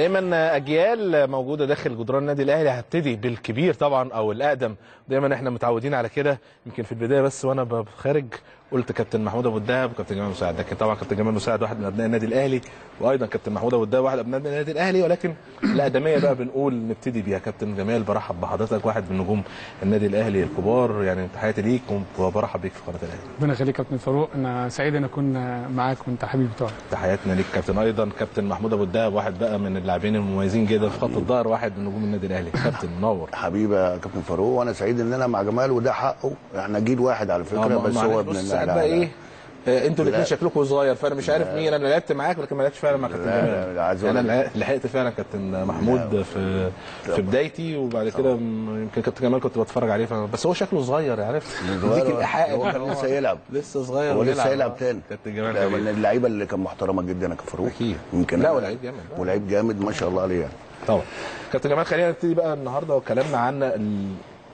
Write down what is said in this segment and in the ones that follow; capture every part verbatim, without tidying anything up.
دايما اجيال موجوده داخل جدران النادي الاهلي. هبتدي بالكبير طبعا او الاقدم، دايما احنا متعودين على كده. يمكن في البدايه بس وانا خارج قلت كابتن محمود ابو الدهب وكابتن جمال مساعد، لكن طبعا كابتن جمال مساعد واحد من ابناء النادي الاهلي، وايضا كابتن محمود ابو الدهب واحد من ابناء النادي الاهلي، ولكن الاقدميه بقى بنقول نبتدي بيها. كابتن جمال برحب بحضرتك، واحد من نجوم النادي الاهلي الكبار، يعني تحياتي ليك وبرحب بيك في قناه الاهلي. ربنا يخليك كابتن فاروق، انا سعيد ان اكون معاك وانت حبيبي بتوعك. تحياتنا ليك كابتن. ايضا كابتن محمود ابو الدهب واحد بقى من اللاعبين المميزين جدا في خط الظهر، واحد من نجوم النادي الاهلي. كابتن منور حبيبي يا كابتن فاروق، وانا سعيد ان انا مع جمال وده حقه، احنا جيل واحد على فكره. بس هو ابن النادي بقى ايه، انتوا الاثنين شكلكم صغير، فانا مش عارف مين. انا لعبت معاك لكن ما لعبتش فعلا مع كابتن جمال. انا لحقت فعلا كابتن محمود في في بدايتي، وبعد كده يمكن كابتن جمال كنت بتفرج عليه، بس هو شكله صغير، عرفت ديك الايحاء. هو كان لسه يلعب، لسه صغير، ولسه هيلعب تاني. كابتن جمال من اللعيبه اللي كان محترمه جدا يا كفاروق، اكيد يمكن. لا ولعيب جامد، ولعيب جامد ما شاء الله عليه يعني. طبعا كابتن جمال، خلينا نبتدي بقى النهارده وكلامنا عن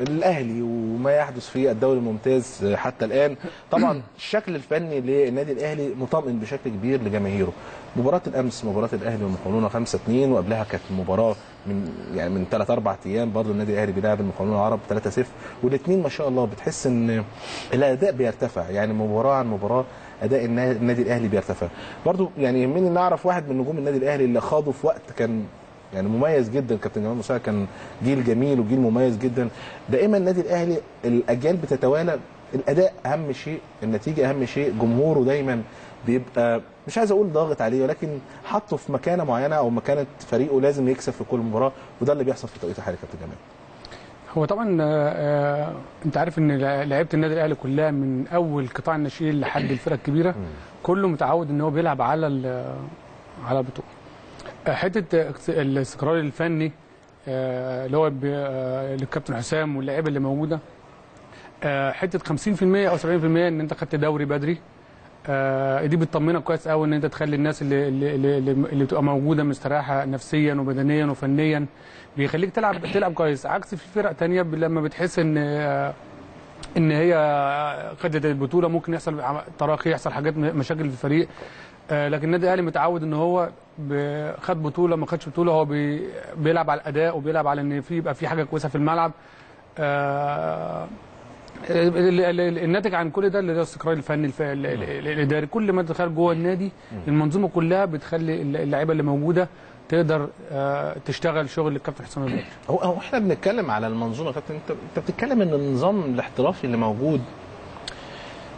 الاهلي وما يحدث في الدوري الممتاز حتى الان. طبعا الشكل الفني للنادي الاهلي مطمئن بشكل كبير لجماهيره. مباراه الامس، مباراه الاهلي والمقاولون خمسة اثنين، وقبلها كانت مباراه من يعني من ثلاث اربع ايام برضه النادي الاهلي بيلعب المقاولون العرب ثلاثة صفر، والاثنين ما شاء الله بتحس ان الاداء بيرتفع، يعني مباراه عن مباراه اداء النادي الاهلي بيرتفع. برضه يعني يهمني ان اعرف واحد من نجوم النادي الاهلي اللي خاضوا في وقت كان يعني مميز جدا. كابتن جمال مساعد كان جيل جميل وجيل مميز جدا. دائما النادي الاهلي الاجيال بتتوالى، الاداء اهم شيء، النتيجه اهم شيء، جمهوره دايما بيبقى مش عايز اقول ضاغط عليه، ولكن حطه في مكانه معينه او مكانه فريقه، لازم يكسب في كل مباراه، وده اللي بيحصل في طريقه حركه كابتن جمال. هو طبعا آه انت عارف ان لعيبه النادي الاهلي كلها من اول قطاع الناشئين لحد الفرق الكبيره كله متعود ان هو بيلعب على على بطوله. حته الاستقرار الفني اللي هو للكابتن حسام واللاعيبه اللي موجوده، حته خمسين في المية او سبعين في المية ان انت خدت دوري بدري، دي بتطمنك كويس قوي ان انت تخلي الناس اللي اللي اللي بتبقى موجوده مستريحه نفسيا وبدنيا وفنيا، بيخليك تلعب تلعب كويس، عكس في فرق ثانيه لما بتحس ان ان هي خدت البطوله ممكن يحصل تراخي، يحصل حاجات مشاكل في الفريق. لكن النادي الاهلي متعود ان هو خد بطوله ما خدش بطوله، هو بيلعب على الاداء وبيلعب على ان في يبقى في حاجه كويسه في الملعب. الناتج عن كل ده اللي هو الاستقرار الفني الاداري. كل ما تدخل جوه النادي المنظومه كلها بتخلي اللعيبه اللي موجوده تقدر تشتغل شغل الكابتن حسام البدري. هو هو احنا بنتكلم على المنظومه كابتن، انت انت بتتكلم ان النظام الاحترافي اللي موجود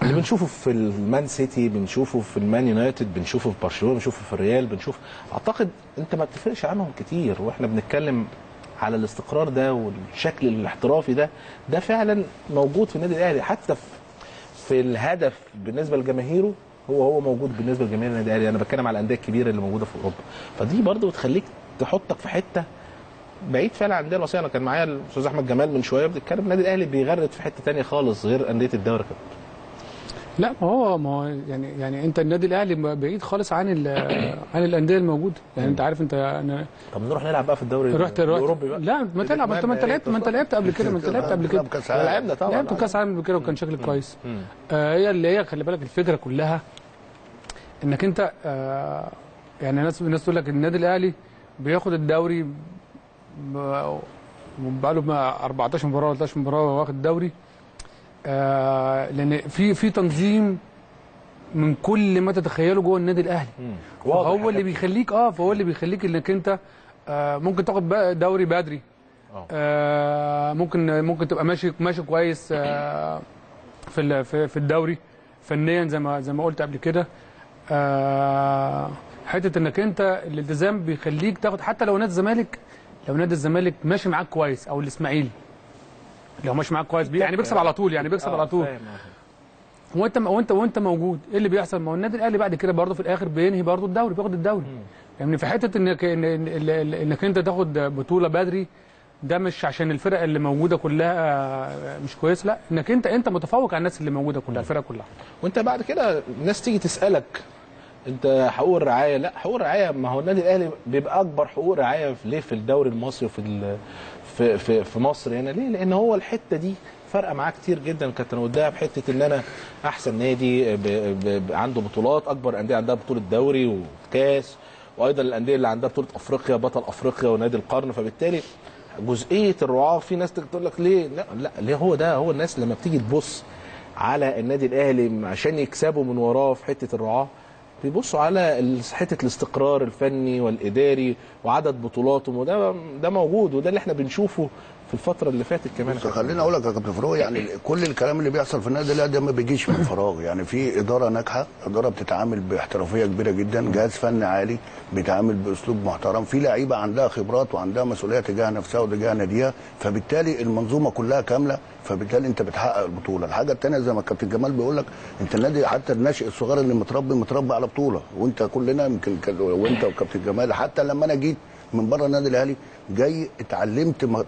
اللي بنشوفه في المان سيتي، بنشوفه في المان يونايتد، بنشوفه في برشلونه، بنشوفه في الريال، بنشوف اعتقد انت ما بتفرقش عنهم كتير. واحنا بنتكلم على الاستقرار ده والشكل الاحترافي ده، ده فعلا موجود في النادي الاهلي، حتى في, في الهدف بالنسبه لجماهيره هو هو موجود بالنسبه لجماهير النادي الاهلي. انا بتكلم على الانديه الكبيره اللي موجوده في اوروبا، فدي برضه بتخليك تحطك في حته بعيد فعلا عن الانديه الوصيه. انا كان معايا الاستاذ احمد جمال من شويه بنتكلم النادي الاهلي بيغرد في حته ثانيه خالص غير انديه الدوري. لا ما هو ما هو يعني يعني انت النادي الاهلي بعيد خالص عن عن الانديه الموجوده، يعني انت عارف انت أنا طب نروح نلعب بقى في الدوري الاوروبي بقى. لا ما تلعب انت، ما انت لعبت ما انت لعبت قبل كده، ما انت لعبت قبل كده لعبنا طبعا، لعبت كاس عالم قبل كده وكان شكلك كويس. آه هي اللي هي خلي بالك الفكره كلها انك انت آه يعني الناس الناس تقول لك النادي الاهلي بياخد الدوري بقى له اربعتاشر مباراه ولا تلتاشر مباراه واخد الدوري، آه لان في في تنظيم من كل ما تتخيله جوه النادي الاهلي، هو اللي بيخليك اه فهو اللي بيخليك انك انت آه ممكن تاخد دوري بدري، آه ممكن ممكن تبقى ماشي ماشي كويس آه في في الدوري فنيا زي ما زي ما قلت قبل كده. آه حته انك انت الالتزام بيخليك تاخد، حتى لو نادي الزمالك لو نادي الزمالك ماشي معاك كويس او الاسماعيلي لو مش معاك كويس يعني بيكسب على طول، يعني بيكسب على طول وانت وانت وانت موجود. ايه اللي بيحصل؟ ما هو النادي الاهلي بعد كده برضه في الاخر بينهي برضه الدوري، بياخد الدوري. يعني في حته انك انك انت تاخد بطوله بدري، ده مش عشان الفرق اللي موجوده كلها مش كويس، لا انك انت انت متفوق على الناس اللي موجوده كلها، الفرق كلها. وانت بعد كده الناس تيجي تسالك انت حقوق الرعايه، لا حقوق الرعايه ما هو النادي الاهلي بيبقى اكبر حقوق رعايه ليه في الدوري المصري وفي في في في مصر هنا يعني. ليه؟ لان هو الحته دي فارقه معاه كتير جدا كابتن وداع، بحته ان انا احسن نادي ب ب عنده بطولات، اكبر انديه عندها بطوله دوري وكاس وايضا الانديه اللي عندها بطوله افريقيا، بطل افريقيا ونادي القرن. فبالتالي جزئيه الرعاه، في ناس تقول لك ليه لا لا ليه هو ده هو الناس لما بتيجي تبص على النادي الاهلي عشان يكسبوا من وراه في حته الرعاه بيبصوا على حته الاستقرار الفني والاداري وعدد بطولاتهم، وده ده موجود وده اللي احنا بنشوفه في الفتره اللي فاتت كمان. خليني اقول لك يا كابتن فاروق، يعني كل الكلام اللي بيحصل في النادي الاهلي ده ما بيجيش من فراغ، يعني في اداره ناجحه، اداره بتتعامل باحترافيه كبيره جدا، جهاز فني عالي بيتعامل باسلوب محترم، في لعيبه عندها خبرات وعندها مسؤوليه تجاه نفسها وتجاه ناديها، فبالتالي المنظومه كلها كامله، فبالتالي انت بتحقق البطوله. الحاجه الثانيه زي ما الكابتن جمال بيقول لك، انت النادي حتى الناشئ الصغير اللي متربي متربي على بطوله، وانت كلنا يمكن وانت وكابتن جمال، حتى لما انا جيت من بره النادي الاهلي جاي اتعلمت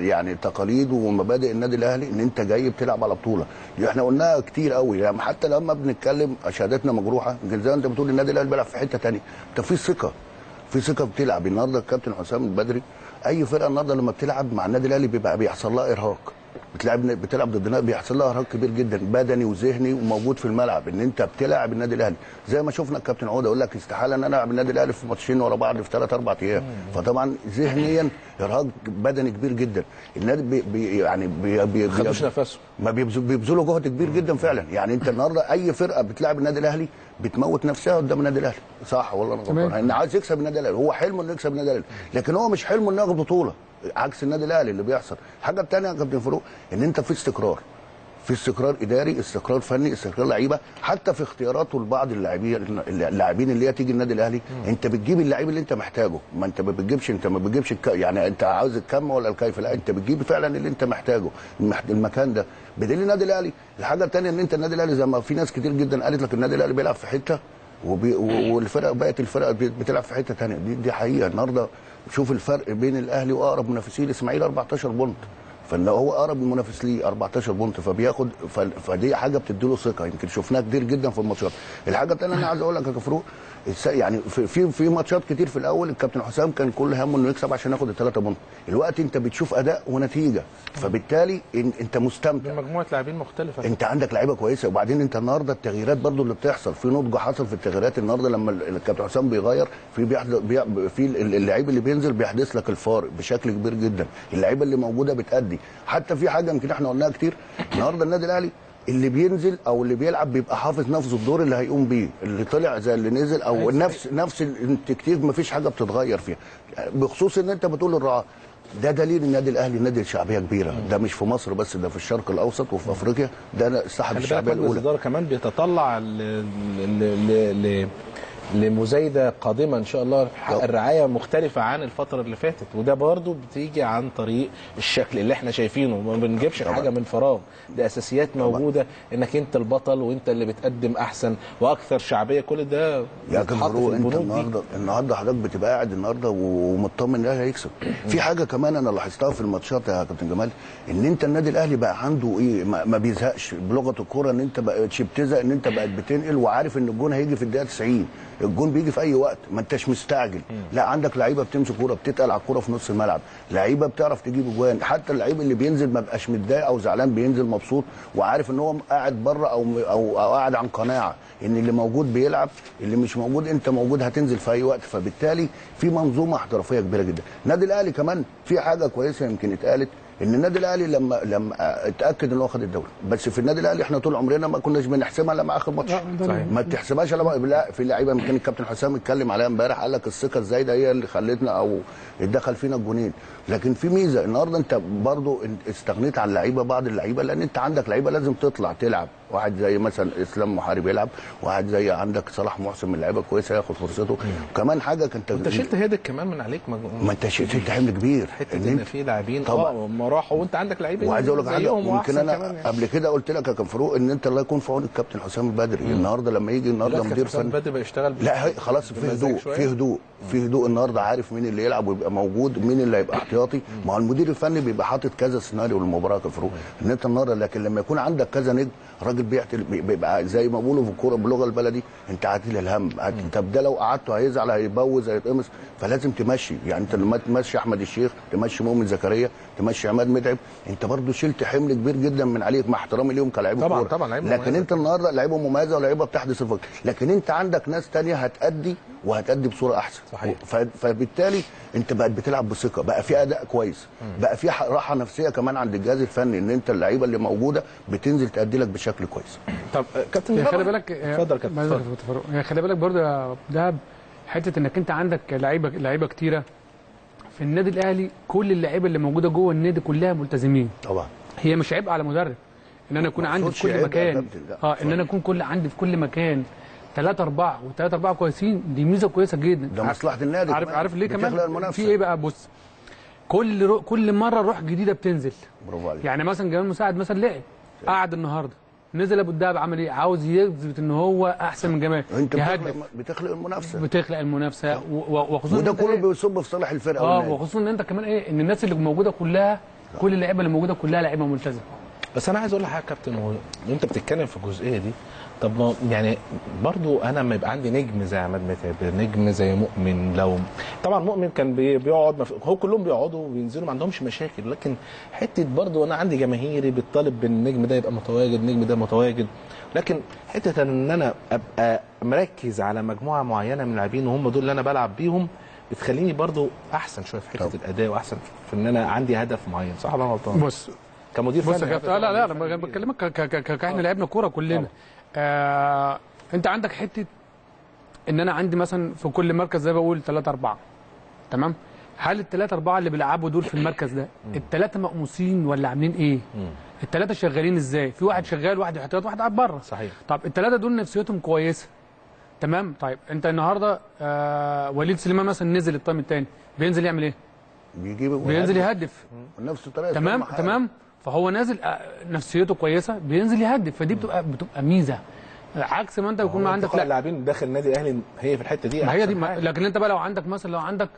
يعني تقاليد ومبادئ النادي الاهلي، ان انت جاي بتلعب على بطوله، دي احنا قلناها كتير قوي، يعني حتى لما بنتكلم شهادتنا مجروحه، زي ما انت بتقول النادي الاهلي بيلعب في حته ثانيه، انت في ثقه في ثقه بتلعب النهارده. الكابتن حسام البدري، اي فرقه النهارده لما بتلعب مع النادي الاهلي بيبقى بيحصل لها ارهاق، بتلعب بتلعب ضدنا بيحصل لها ارهاق كبير جدا بدني وذهني وموجود في الملعب، ان انت بتلعب النادي الاهلي زي ما شفنا الكابتن عوده يقول لك استحاله ان انا العب النادي الاهلي في ماتشين ورا بعض في ثلاث اربع ايام، فطبعا ذهنيا ارهاق بدني كبير جدا، النادي بي بي يعني بي بي خدوش نفسه، ما بيبذلوا جهد كبير جدا فعلا. يعني انت النهارده اي فرقه بتلعب النادي الاهلي بتموت نفسها قدام النادي الاهلي، صح ولا انا غلطان؟ ان عايز يكسب النادي الاهلي، هو حلمه انه يكسب النادي الاهلي، لكن هو مش حلمه انه ياخد بطوله، عكس النادي الاهلي اللي بيحصل. الحاجه الثانيه يا كابتن فاروق، ان انت في استقرار، في استقرار اداري، استقرار فني، استقرار لعيبه، حتى في اختياراته لبعض اللاعبين اللاعبين اللي هي تيجي النادي الاهلي، انت بتجيب اللعيب اللي انت محتاجه، ما انت ما بتجيبش انت ما بتجيبش الك... يعني انت عاوز الكم ولا الكيف، لا انت بتجيب فعلا اللي انت محتاجه المكان ده بديل النادي الاهلي. الحاجه الثانيه ان انت النادي الاهلي زي ما في ناس كتير جدا قالت لك النادي الاهلي بيلعب في حته وبي... والفرق بقت الفرق بتلعب في حته ثانيه، دي دي حقيقه. النهارده شوف الفرق بين الاهلي واقرب منافسيه الاسماعيلي اربعتاشر بونت، فان هو اقرب منافس ليه اربعتاشر بونت، فبياخد فدي حاجه بتديله ثقه، يمكن شفناها كتير جدا في الماتشات. الحاجه الثانيه انا عايز اقول لك يا كفروق، يعني في في ماتشات كتير في الاول الكابتن حسام كان كل همه انه يكسب عشان ياخد الثلاثه بونت، الوقت انت بتشوف اداء ونتيجه، فبالتالي انت مستمتع بمجموعه لاعبين مختلفه، انت عندك لعيبه كويسه. وبعدين انت النهارده التغييرات برضو اللي بتحصل، في نضج حصل في التغييرات النهارده، لما الكابتن حسام بيغير في بيحض... في اللعيب اللي بينزل بيحدث لك الفارق بشكل كبير جدا، اللعيبه اللي موجوده بتأدي. حتى في حاجه يمكن احنا قلناها كتير، النهارده النادي الاهلي اللي بينزل او اللي بيلعب بيبقى حافظ نفسه الدور اللي هيقوم بيه، اللي طلع زي اللي نزل او نفس نفس التكتيك، مفيش حاجه بتتغير فيها. بخصوص ان انت بتقول الرعاه، ده دليل النادي الاهلي نادي شعبيه كبيره، ده مش في مصر بس، ده في الشرق الاوسط وفي افريقيا، ده الساحه الشعبيه الاولى. الاداره كمان بيتطلع لمزايده قادمه ان شاء الله، حق الرعايه مختلفه عن الفتره اللي فاتت، وده برضو بتيجي عن طريق الشكل اللي احنا شايفينه، ما بنجيبش طبعا حاجه من فراغ، ده اساسيات موجوده انك انت البطل وانت اللي بتقدم احسن واكثر شعبيه، كل ده بيتحط في البنود دي. النهارده النهارده حضرتك بتبقى قاعد النهارده ومطمن الاهلي هيكسب. في حاجه كمان انا لاحظتها في الماتشات يا كابتن جمال، ان انت النادي الاهلي بقى عنده ايه، ما بيزهقش بلغه الكوره، ان انت بقتش بتزهق، ان انت بقت بتنقل وعارف ان الجون هيجي في الدقيقه تسعين، الجون بيجي في اي وقت، ما انتش مستعجل، لا عندك لعيبه بتمسك كوره، بتتقل على الكوره في نص الملعب، لعيبه بتعرف تجيب اجوان، حتى اللعيب اللي بينزل ما بقاش متضايق او زعلان، بينزل مبسوط وعارف ان هو قاعد بره او او قاعد عن قناعه ان اللي موجود بيلعب، اللي مش موجود انت موجود هتنزل في اي وقت، فبالتالي في منظومه احترافيه كبيره جدا. النادي الاهلي كمان في حاجه كويسه يمكن اتقالت، ان النادي الاهلي لما لما اتاكد ان هو خد الدوري، بس في النادي الاهلي احنا طول عمرنا ما كناش بنحسبها لما اخر ماتش، ما بتحسبهاش الا في لعيبه، يمكن الكابتن حسام اتكلم عليها امبارح، قال لك الثقه الزايده هي اللي خلتنا او اتدخل فينا الجونين، لكن في ميزه النهارده انت برضو استغنيت عن لعيبه، بعض اللعيبه، لان انت عندك لعيبه لازم تطلع تلعب، واحد زي مثلا اسلام محارب يلعب، واحد زي عندك صلاح محسن من اللعيبه كويسه ياخد فرصته، وكمان حاجه كنت انت شلت هيدك كمان من عليك، ما انت شلت انت حمل كبير حته ان في لاعبين طبعا راحوا وانت عندك لعيبه. وعايز اقول لك حاجه، يمكن انا يعني قبل كده قلت لك يا كابتن فاروق، ان انت الله يكون في عون الكابتن حسام البدري النهارده لما يجي النهارده مدير فني، لا خلاص في هدوء في هدوء في هدوء النهارده، عارف مين اللي يلعب ويبقى موجود، مين اللي هيبقى احتياطي، ما هو المدير الفني بيبقى حاطط كذا سيناريو للمباراه يا كابتن فاروق، ان انت النهارده لكن لما يكون عندك كذا نجم، الراجل بيعتل بيبقى زي ما بيقولوا في الكوره باللغه البلدي انت عاتل الهم، طب ده لو قعدته هيزعل هيبوظ هيتقمص، فلازم تمشي، يعني انت لما تمشي احمد الشيخ، تمشي مؤمن زكريا، تمشي عماد متعب، انت برضو شلت حمل كبير جدا من عليك، مع احترامي ليهم كلاعيبه كوره طبعا طبعا، لكن مميزة. انت النهارده لعيبه مميزه ولعيبه بتحدث الفرق، لكن انت عندك ناس ثانيه هتأدي وهتأدي بصوره احسن. صحيح. فبالتالي انت بقت بتلعب بثقه، بقى في اداء كويس، بقى في راحه نفسيه كمان عند الجهاز الفني ان انت اللعيبه اللي موجوده بتنزل تأدي لك بشكل كويس. طب كابتن خلي بالك، اتفضل كابتن فاروق، خلي بالك برضه يا دهب حته انك انت عندك لعيبه لعيبه كتيره في النادي الاهلي، كل اللعيبه اللي موجوده جوه النادي كلها ملتزمين. طبعا هي مش عيب على مدرب ان انا اكون عندي في كل مكان، اه ان انا اكون كل عندي في كل مكان ثلاثة أربعة، والثلاثة أربعة كويسين، دي ميزة كويسة جدا. ده مصلحة النادي. عارف عارف ليه كمان؟ في إيه بقى؟ بص، كل رو... كل مرة روح جديدة بتنزل. برافو عليك. يعني مثلا جمال مساعد مثلا لعب، قعد النهاردة، نزل أبو الدهب عمل إيه؟ عاوز يثبت إن هو أحسن من جمال. أنت بتخلق... بتخلق المنافسة. بتخلق المنافسة و... وخصوصا وده كله بيصب في صالح الفرقة. اه وخصوصا إن أنت كمان إيه؟ إن الناس اللي موجودة كلها، كل اللعيبة اللي موجودة كلها لعيبة ملتزمة. بس أنا عايز أقول لحضرتك يا كابتن، وأنت بتتكلم في الجزئية دي، طب يعني برضو انا لما يبقى عندي نجم زي عماد متعب، نجم زي مؤمن، لو طبعا مؤمن كان بيقعد مف... هو كلهم بيقعدوا وبينزلوا ما عندهمش مشاكل، لكن حته برضو انا عندي جماهيري بتطالب بالنجم ده يبقى متواجد، النجم ده متواجد، لكن حته ان انا ابقى مركز على مجموعه معينه من اللاعبين وهم دول اللي انا بلعب بيهم بتخليني برضو احسن شويه في حته طب. الاداء، واحسن في ان انا عندي هدف معين، صح ولا انا غلطان؟ بص كمدير بص فني، لا لا لا انا بكلمك كاحنا لعبنا كوره كلنا طب. آه، انت عندك حته ان انا عندي مثلا في كل مركز زي ما بقول ثلاثة أربعة، تمام؟ هل الثلاثة أربعة اللي بيلعبوا دول في المركز ده الثلاثة مقموصين ولا عاملين إيه؟ الثلاثة شغالين إزاي؟ في واحد شغال، واحد احتياط، واحد قاعد بره. صحيح. طب الثلاثة دول نفسيتهم كويسة، تمام؟ طيب أنت النهارده آه وليد سليمان مثلا نزل الطقم الثاني، بينزل يعمل إيه؟ بيجيب بينزل يهدف بنفس الطريقة، تمام تمام؟ فهو نازل نفسيته كويسه بينزل يهدف، فدي بتبقى بتبقى ميزه، عكس ما انت يكون ما عندك لاعبين داخل النادي الاهلي هي في الحته دي هي دي ما... لكن انت بقى لو عندك مثلا لو عندك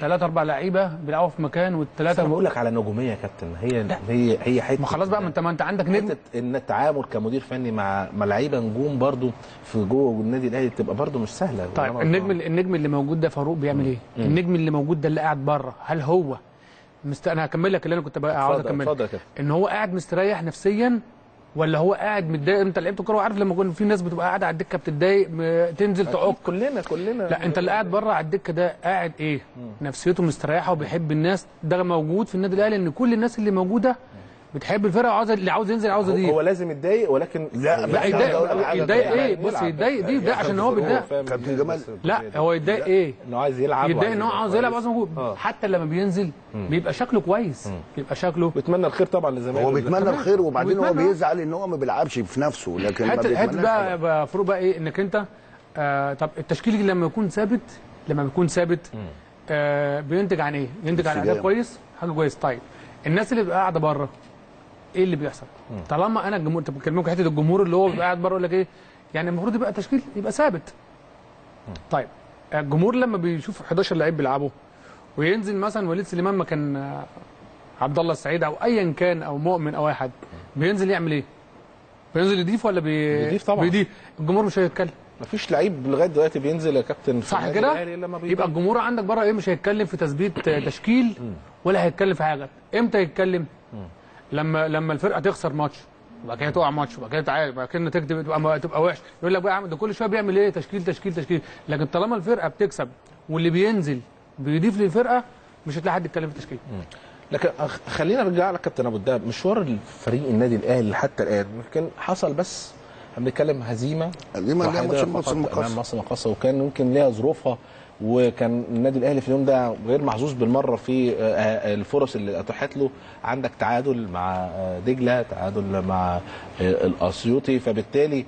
ثلاثة أربعة لعيبه بيلعبوا في مكان والثلاثه بقول لك على نجوميه يا كابتن، هي لا. هي هي حته ما خلاص بقى، ما انت ما انت عندك نجم، ان التعامل كمدير فني مع مع لعيبه نجوم برضو في جوه النادي الاهلي بتبقى برضو مش سهله. طيب النجم اللي... النجم اللي موجود ده فاروق بيعمل ايه؟ النجم اللي موجود ده اللي قاعد بره، هل هو مست... انا هكمل لك اللي انا كنت عاوز اكمله، ان هو قاعد مستريح نفسيا ولا هو قاعد متضايق؟ انت لعبت كوره وعارف لما كنا في ناس بتبقى قاعده على الدكه بتتضايق تنزل تعق، كلنا كلنا لا، انت اللي قاعد بره على الدكه ده قاعد ايه؟ مم. نفسيته مستريحه وبيحب الناس، ده موجود في النادي الاهلي ان كل الناس اللي موجوده بتحب الفرقه وعاوز اللي عاوز ينزل عاوز دي، هو لازم يتضايق ولكن لا لا يتضايق يتضايق ايه؟ بص يتضايق دي ده عشان هو بيتضايق كابتن جمال، لا هو يتضايق ايه؟ انه عايز يلعب، يتضايق ان هو عاوز يلعب عاوز موجود، حتى لما بينزل بيبقى شكله كويس، بيبقى شكله بيتمنى الخير طبعا لزمايله، هو بيتمنى الخير وبعدين هو بيزعل ان هو ما بيلعبش في نفسه، لكن ما بيتمناش. حتى بقى فروق بقى ايه؟ انك انت طب التشكيل لما يكون ثابت لما بيكون ثابت بينتج عن ايه؟ بينتج عن اداء كويس، حاجه كويسه. طيب الناس اللي بتبقى قاعده بره ايه اللي بيحصل؟ مم. طالما انا الجمهور، طب بكلمكم حته الجمهور اللي هو بيبقى قاعد بره يقول لك ايه؟ يعني المفروض يبقى تشكيل يبقى ثابت. طيب الجمهور لما بيشوف حداشر لعيب بيلعبوا وينزل مثلا وليد سليمان مكان عبد الله السعيد او ايا كان او مؤمن او اي حد، بينزل يعمل ايه؟ بينزل يضيف ولا بي... بيضيف؟ طبعا بيضيف، الجمهور مش هيتكلم. مفيش لعيب لغايه دلوقتي بينزل يا كابتن، صح كده؟ يبقى الجمهور عندك بره ايه؟ مش هيتكلم في تثبيت تشكيل ولا هيتكلم في حاجه. امتى يتكلم؟ لما لما الفرقه تخسر ماتش وبعد كده تقع ماتش وبعد كده تعادل وبعد كده النتيجه تبقى تبقى وحشه، يقول لك بقى ده كل شويه بيعمل ايه؟ تشكيل تشكيل تشكيل. لكن طالما الفرقه بتكسب واللي بينزل بيضيف للفرقه، مش هتلاقي حد يتكلم في التشكيل. لكن خلينا نرجع لك كابتن ابو الدهب، مشوار فريق النادي الاهلي حتى الان يمكن حصل، بس بنتكلم هزيمه هزيمه اللي مصر مقاصه، وكان ممكن ليها ظروفها، وكان النادي الاهلي في اليوم ده غير محظوظ بالمره في الفرص اللي اتاحت له. عندك تعادل مع دجله، تعادل مع الاسيوطي، فبالتالي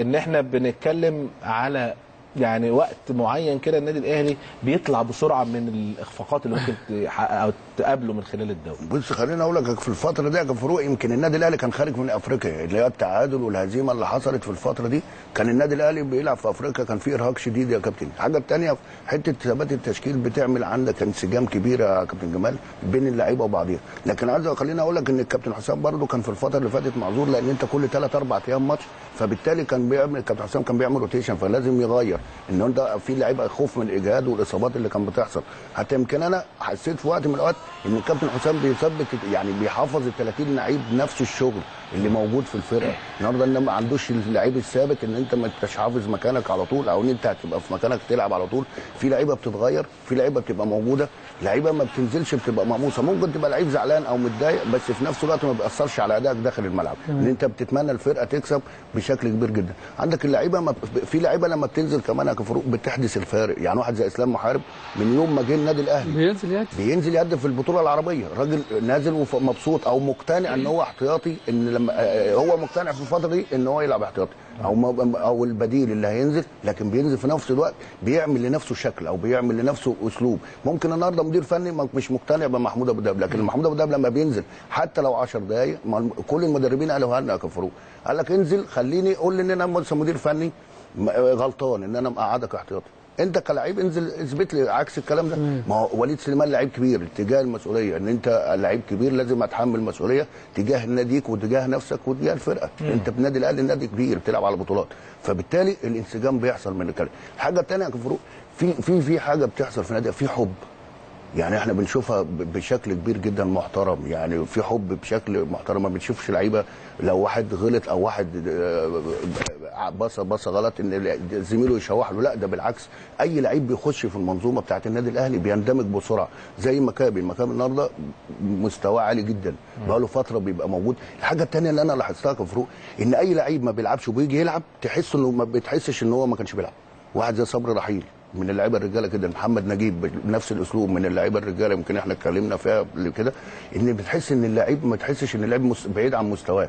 ان احنا بنتكلم على يعني وقت معين كده النادي الاهلي بيطلع بسرعه من الاخفاقات اللي ممكن او تقابله من خلال الدوري. بص خليني اقول لك، في الفتره دي يا فاروق يمكن النادي الاهلي كان خارج من افريقيا، اللي هي التعادل والهزيمه اللي حصلت في الفتره دي، كان النادي الاهلي بيلعب في افريقيا، كان في ارهاق شديد يا كابتن. الحاجه الثانيه حته ثبات التشكيل، بتعمل عندك انسجام كبير يا كابتن جمال بين اللعيبه وبعضيها. لكن عايز خليني اقول لك ان الكابتن حسام برده كان في الفتره اللي فاتت معذور، لان انت كل ثلاث أربع ايام ماتش، فبالتالي كان بيعمل الكابتن حسام كان بيعمل روتيشن، فلازم يغير. النهارده في لعيبه خوف من الاجهاد والاصابات اللي كانت بتحصل. حتى يمكن انا حسيت في وقت من الاوقات ان الكابتن حسام بيثبت يعني بيحافظ ال ثلاثين لعيب نفس الشغل اللي موجود في الفرقه. النهارده ان ما عندوش اللعيب الثابت ان انت ما انتش حافظ مكانك على طول او ان انت هتبقى في مكانك تلعب على طول. في لعيبه بتتغير، في لعيبه بتبقى موجوده، لعيبه ما بتنزلش بتبقى مقموصه. ممكن تبقى لعيب زعلان او متضايق بس في نفس الوقت ما بيأثرش على ادائك داخل الملعب، ان انت بتتمنى الفرقه تكسب بشكل كبير جدا. عندك اللعيبه ما ب... في لعيبه لما بتنزل كمان كفاروق بتحدث الفارق. يعني واحد زي اسلام محارب من يوم ما جه النادي الاهلي بينزل يهدف بينزل يهدف في البطوله العربيه. الراجل نازل ومبسوط او مقتنع ان هو احتياطي، ان لما هو مقتنع في الفتره دي ان هو يلعب احتياطي او او البديل اللي هينزل، لكن بينزل في نفس الوقت بيعمل لنفسه شكل او بيعمل لنفسه اسلوب. ممكن النهارده مدير فني مش مقتنع بمحمود ابو دهب، لكن محمود ابو دهب لما بينزل حتى لو عشر دقائق كل المدربين قالوا هنا يا كفاروق، قال لك انزل خليني قول لي ان انا مدير فني غلطان ان انا مقعدك احتياطي، انت كلاعب انزل اثبت لي عكس الكلام ده. ما هو وليد سليمان لعيب كبير اتجاه المسؤوليه، ان انت لعيب كبير لازم اتحمل مسؤوليه تجاه ناديك وتجاه نفسك وتجاه الفرقه. مم. انت بنادي الاهلي نادي كبير بتلعب على بطولات، فبالتالي الانسجام بيحصل من الكلام. حاجه ثانيه يا كفاروق، في في في حاجه بتحصل في نادي، في حب. يعني احنا بنشوفها بشكل كبير جدا محترم، يعني في حب بشكل محترم. ما بنشوفش لعيبه لو واحد غلط او واحد بص بص غلط ان زميله يشوح له، لا ده بالعكس. اي لعيب بيخش في المنظومه بتاعه النادي الاهلي بيندمج بسرعه. زي مكابي، مكابي النهارده مستواه عالي جدا بقى له فتره بيبقى موجود. الحاجه الثانيه اللي انا لاحظتها كفاروق ان اي لعيب ما بيلعبش وبيجي يلعب تحس انه ما بتحسش ان هو ما كانش بيلعب. واحد زي صبري رحيل من اللعيبه الرجاله كده، محمد نجيب بنفس الاسلوب من اللعيبه الرجاله، يمكن احنا اتكلمنا فيها قبل كده ان بتحس ان اللعيب ما تحسش ان اللعيب بعيد عن مستواه،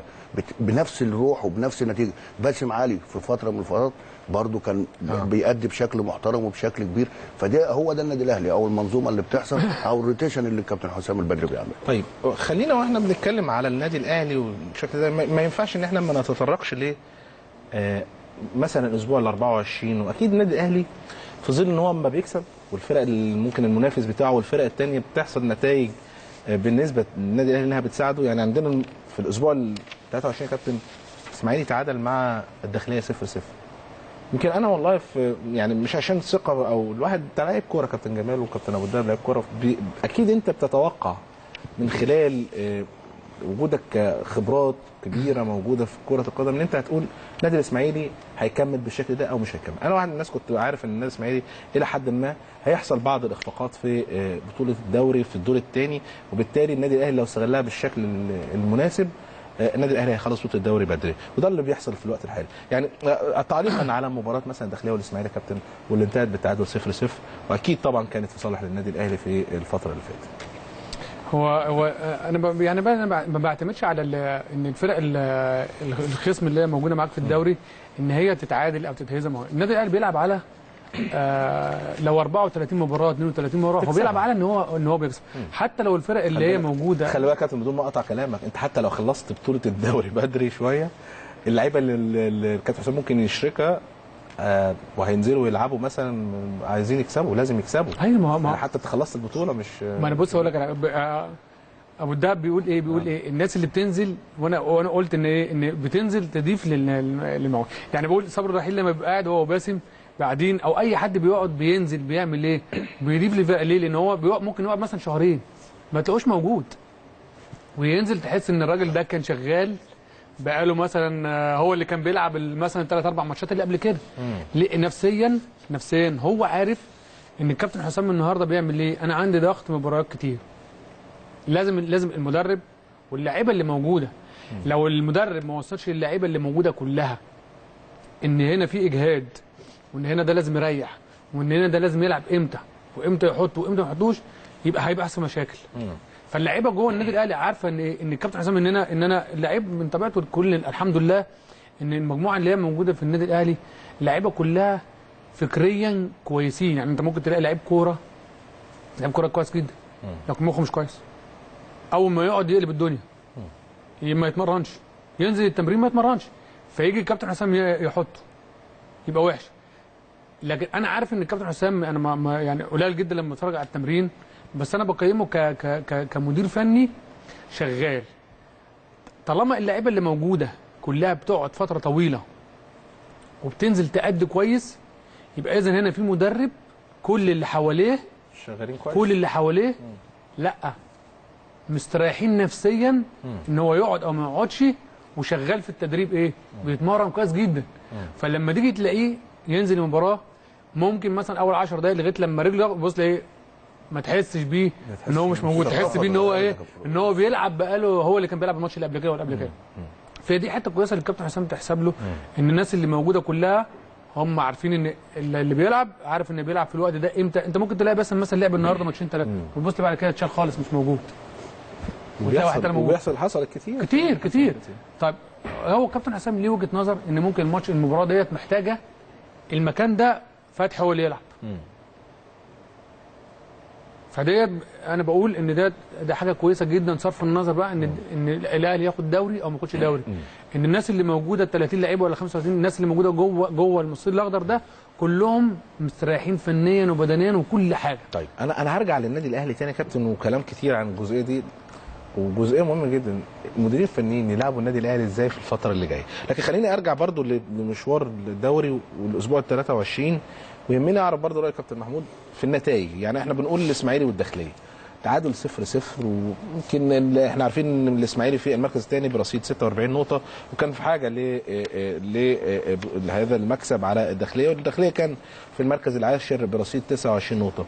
بنفس الروح وبنفس النتيجه. باسم علي في فتره من الفترات برضه كان آه. بيأدي بشكل محترم وبشكل كبير. فده هو ده النادي الاهلي او المنظومه اللي بتحصل او الروتيشن اللي الكابتن حسام البدري بيعمله. طيب خلينا واحنا بنتكلم على النادي الاهلي والشكل ده ما ينفعش ان احنا ما نتطرقش ليه آه مثلا الاسبوع ال أربعة وعشرين، واكيد النادي الاهلي في ظل ان هو اما بيكسب والفرق ممكن المنافس بتاعه والفرق الثانيه بتحصل نتائج بالنسبه للنادي الاهلي انها بتساعده. يعني عندنا في الاسبوع ال ثلاثة وعشرين كابتن اسماعيلي تعادل مع الداخليه صفر صفر. يمكن انا والله في يعني مش عشان ثقه او الواحد لعيب كوره كابتن جمال وكابتن ابو الدهب لعيب كوره، اكيد انت بتتوقع من خلال وجودك كخبرات كبيره موجوده في كره القدم ان انت هتقول نادي الاسماعيلي هيكمل بالشكل ده او مش هيكمل. انا واحد من الناس كنت عارف ان النادي الاسماعيلي الى حد ما هيحصل بعض الاخفاقات في بطوله الدوري في الدور الثاني، وبالتالي النادي الاهلي لو استغلها بالشكل المناسب النادي الاهلي هيخلص بطوله الدوري بدري، وده اللي بيحصل في الوقت الحالي. يعني تعليقا على مباراه مثلا الداخليه والاسماعيلي كابتن واللي انتهت بالتعادل صفر صفر، واكيد طبعا كانت في صالح للنادي الاهلي في الفتره اللي فاتت. هو هو انا يعني ما بعتمدش على ان الفرق الخصم اللي هي موجوده معاك في الدوري ان هي تتعادل او تتهزم. النادي الاهلي بيلعب على آه لو أربعة وثلاثين مباراه اثنين وثلاثين مباراه هو بيلعب على ان هو ان هو بيكسب حتى لو الفرق اللي هي موجوده. خلي بالك يا كابتن بدون ما اقطع كلامك، انت حتى لو خلصت بطوله الدوري بدري شويه اللعيبه اللي الكابتن حسام ممكن يشركها آه وهينزلوا يلعبوا مثلا عايزين يكسبوا لازم يكسبوا. ايوه ما ما حتى تخلصت البطوله مش ما انا بص اقول لك آه ابو الدهب بيقول ايه بيقول آه. ايه الناس اللي بتنزل وانا وانا قلت ان ايه ان بتنزل تضيف للموضوع. يعني بقول صبري الرحيل لما بيبقى قاعد هو وباسم بعدين او اي حد بيقعد بينزل بيعمل ايه؟ بيضيف لفرق ليه؟ لان هو بيقعد ممكن يقعد مثلا شهرين ما تلاقوش موجود وينزل تحس ان الراجل ده كان شغال بقاله مثلا هو اللي كان بيلعب مثلا ثلاث اربع ماتشات اللي قبل كده. نفسيا نفسيا هو عارف ان الكابتن حسام النهارده بيعمل ايه. انا عندي ضغط مباريات كتير، لازم لازم المدرب واللاعيبه اللي موجوده، لو المدرب ما وصلش للاعيبه اللي موجوده كلها ان هنا في اجهاد وان هنا ده لازم يريح وان هنا ده لازم يلعب امتى وامتى يحط وامتى ما يحطوش، يبقى هيبقى احسن مشاكل. فاللعيبه جوه النادي الاهلي عارفه ان ان الكابتن حسام ان انا ان انا اللعيب من طبيعته الكل الحمد لله ان المجموعه اللي هي موجوده في النادي الاهلي اللعيبه كلها فكريا كويسين. يعني انت ممكن تلاقي لعيب كوره لعيب كوره كويس جدا لكن مخه مش كويس، اول ما يقعد يقلب الدنيا ما يتمرنش، ينزل التمرين ما يتمرنش، فيجي الكابتن حسام يحطه يبقى وحش. لكن انا عارف ان الكابتن حسام انا ما يعني قليل جدا لما اتفرج على التمرين، بس انا بقيمه ك ك ك كمدير فني شغال. طالما اللعيبه اللي موجوده كلها بتقعد فتره طويله وبتنزل تأدي كويس يبقى اذا هنا في مدرب كل اللي حواليه شغالين كويس، كل اللي حواليه لا مستريحين نفسيا مم. ان هو يقعد او ما يقعدش، وشغال في التدريب ايه مم. بيتمرن كويس جدا مم. فلما تيجي تلاقيه ينزل المباراه ممكن مثلا اول عشر دقائق لغايه لما رجله بص ايه ما تحسش بيه ان هو مش موجود، تحس بيه ان هو ايه ان هو بيلعب بقاله، هو اللي كان بيلعب الماتش اللي قبل كده واللي قبل كده. فدي حته كويسه اللي الكابتن حسام تحسب له، ان الناس اللي موجوده كلها هم عارفين ان اللي بيلعب عارف ان بيلعب في الوقت ده امتى. انت ممكن تلاقي بس مثلا لعب النهارده ماتشين ثلاثه وتبص لي بعد كده اتشال خالص مش موجود، وبيحصل وبيحصل حصلت كتير كتير كتير. طيب هو الكابتن حسام ليه وجهه نظر ان ممكن الماتش المباراه ديت محتاجه المكان ده فتحي هو اللي يلعب، فديت انا بقول ان ده ده حاجه كويسه جدا صرف النظر بقى ان ان الاهلي ياخد دوري او ما ياخدش دوري، ان الناس اللي موجوده ثلاثين لعيبه ولا خمسة وثلاثين، الناس اللي موجوده جوه جوه المصير الاخضر ده كلهم مستريحين فنيا وبدنيا وكل حاجه. طيب انا انا هرجع للنادي الاهلي تاني يا كابتن، وكلام كتير عن الجزئيه دي وجزئيه مهمه جدا، المديرين الفنيين يلعبوا النادي الاهلي ازاي في الفتره اللي جايه، لكن خليني ارجع برضو لمشوار الدوري والاسبوع الثلاثة وعشرين، ويهمني اعرف برضه راي كابتن محمود في النتائج. يعني احنا بنقول الاسماعيلي والداخليه تعادل صفر صفر، ويمكن احنا عارفين ان الاسماعيلي في المركز الثاني برصيد ستة وأربعين نقطه، وكان في حاجه لهذا المكسب على الداخليه، والداخليه كان في المركز العاشر برصيد تسعة وعشرين نقطه.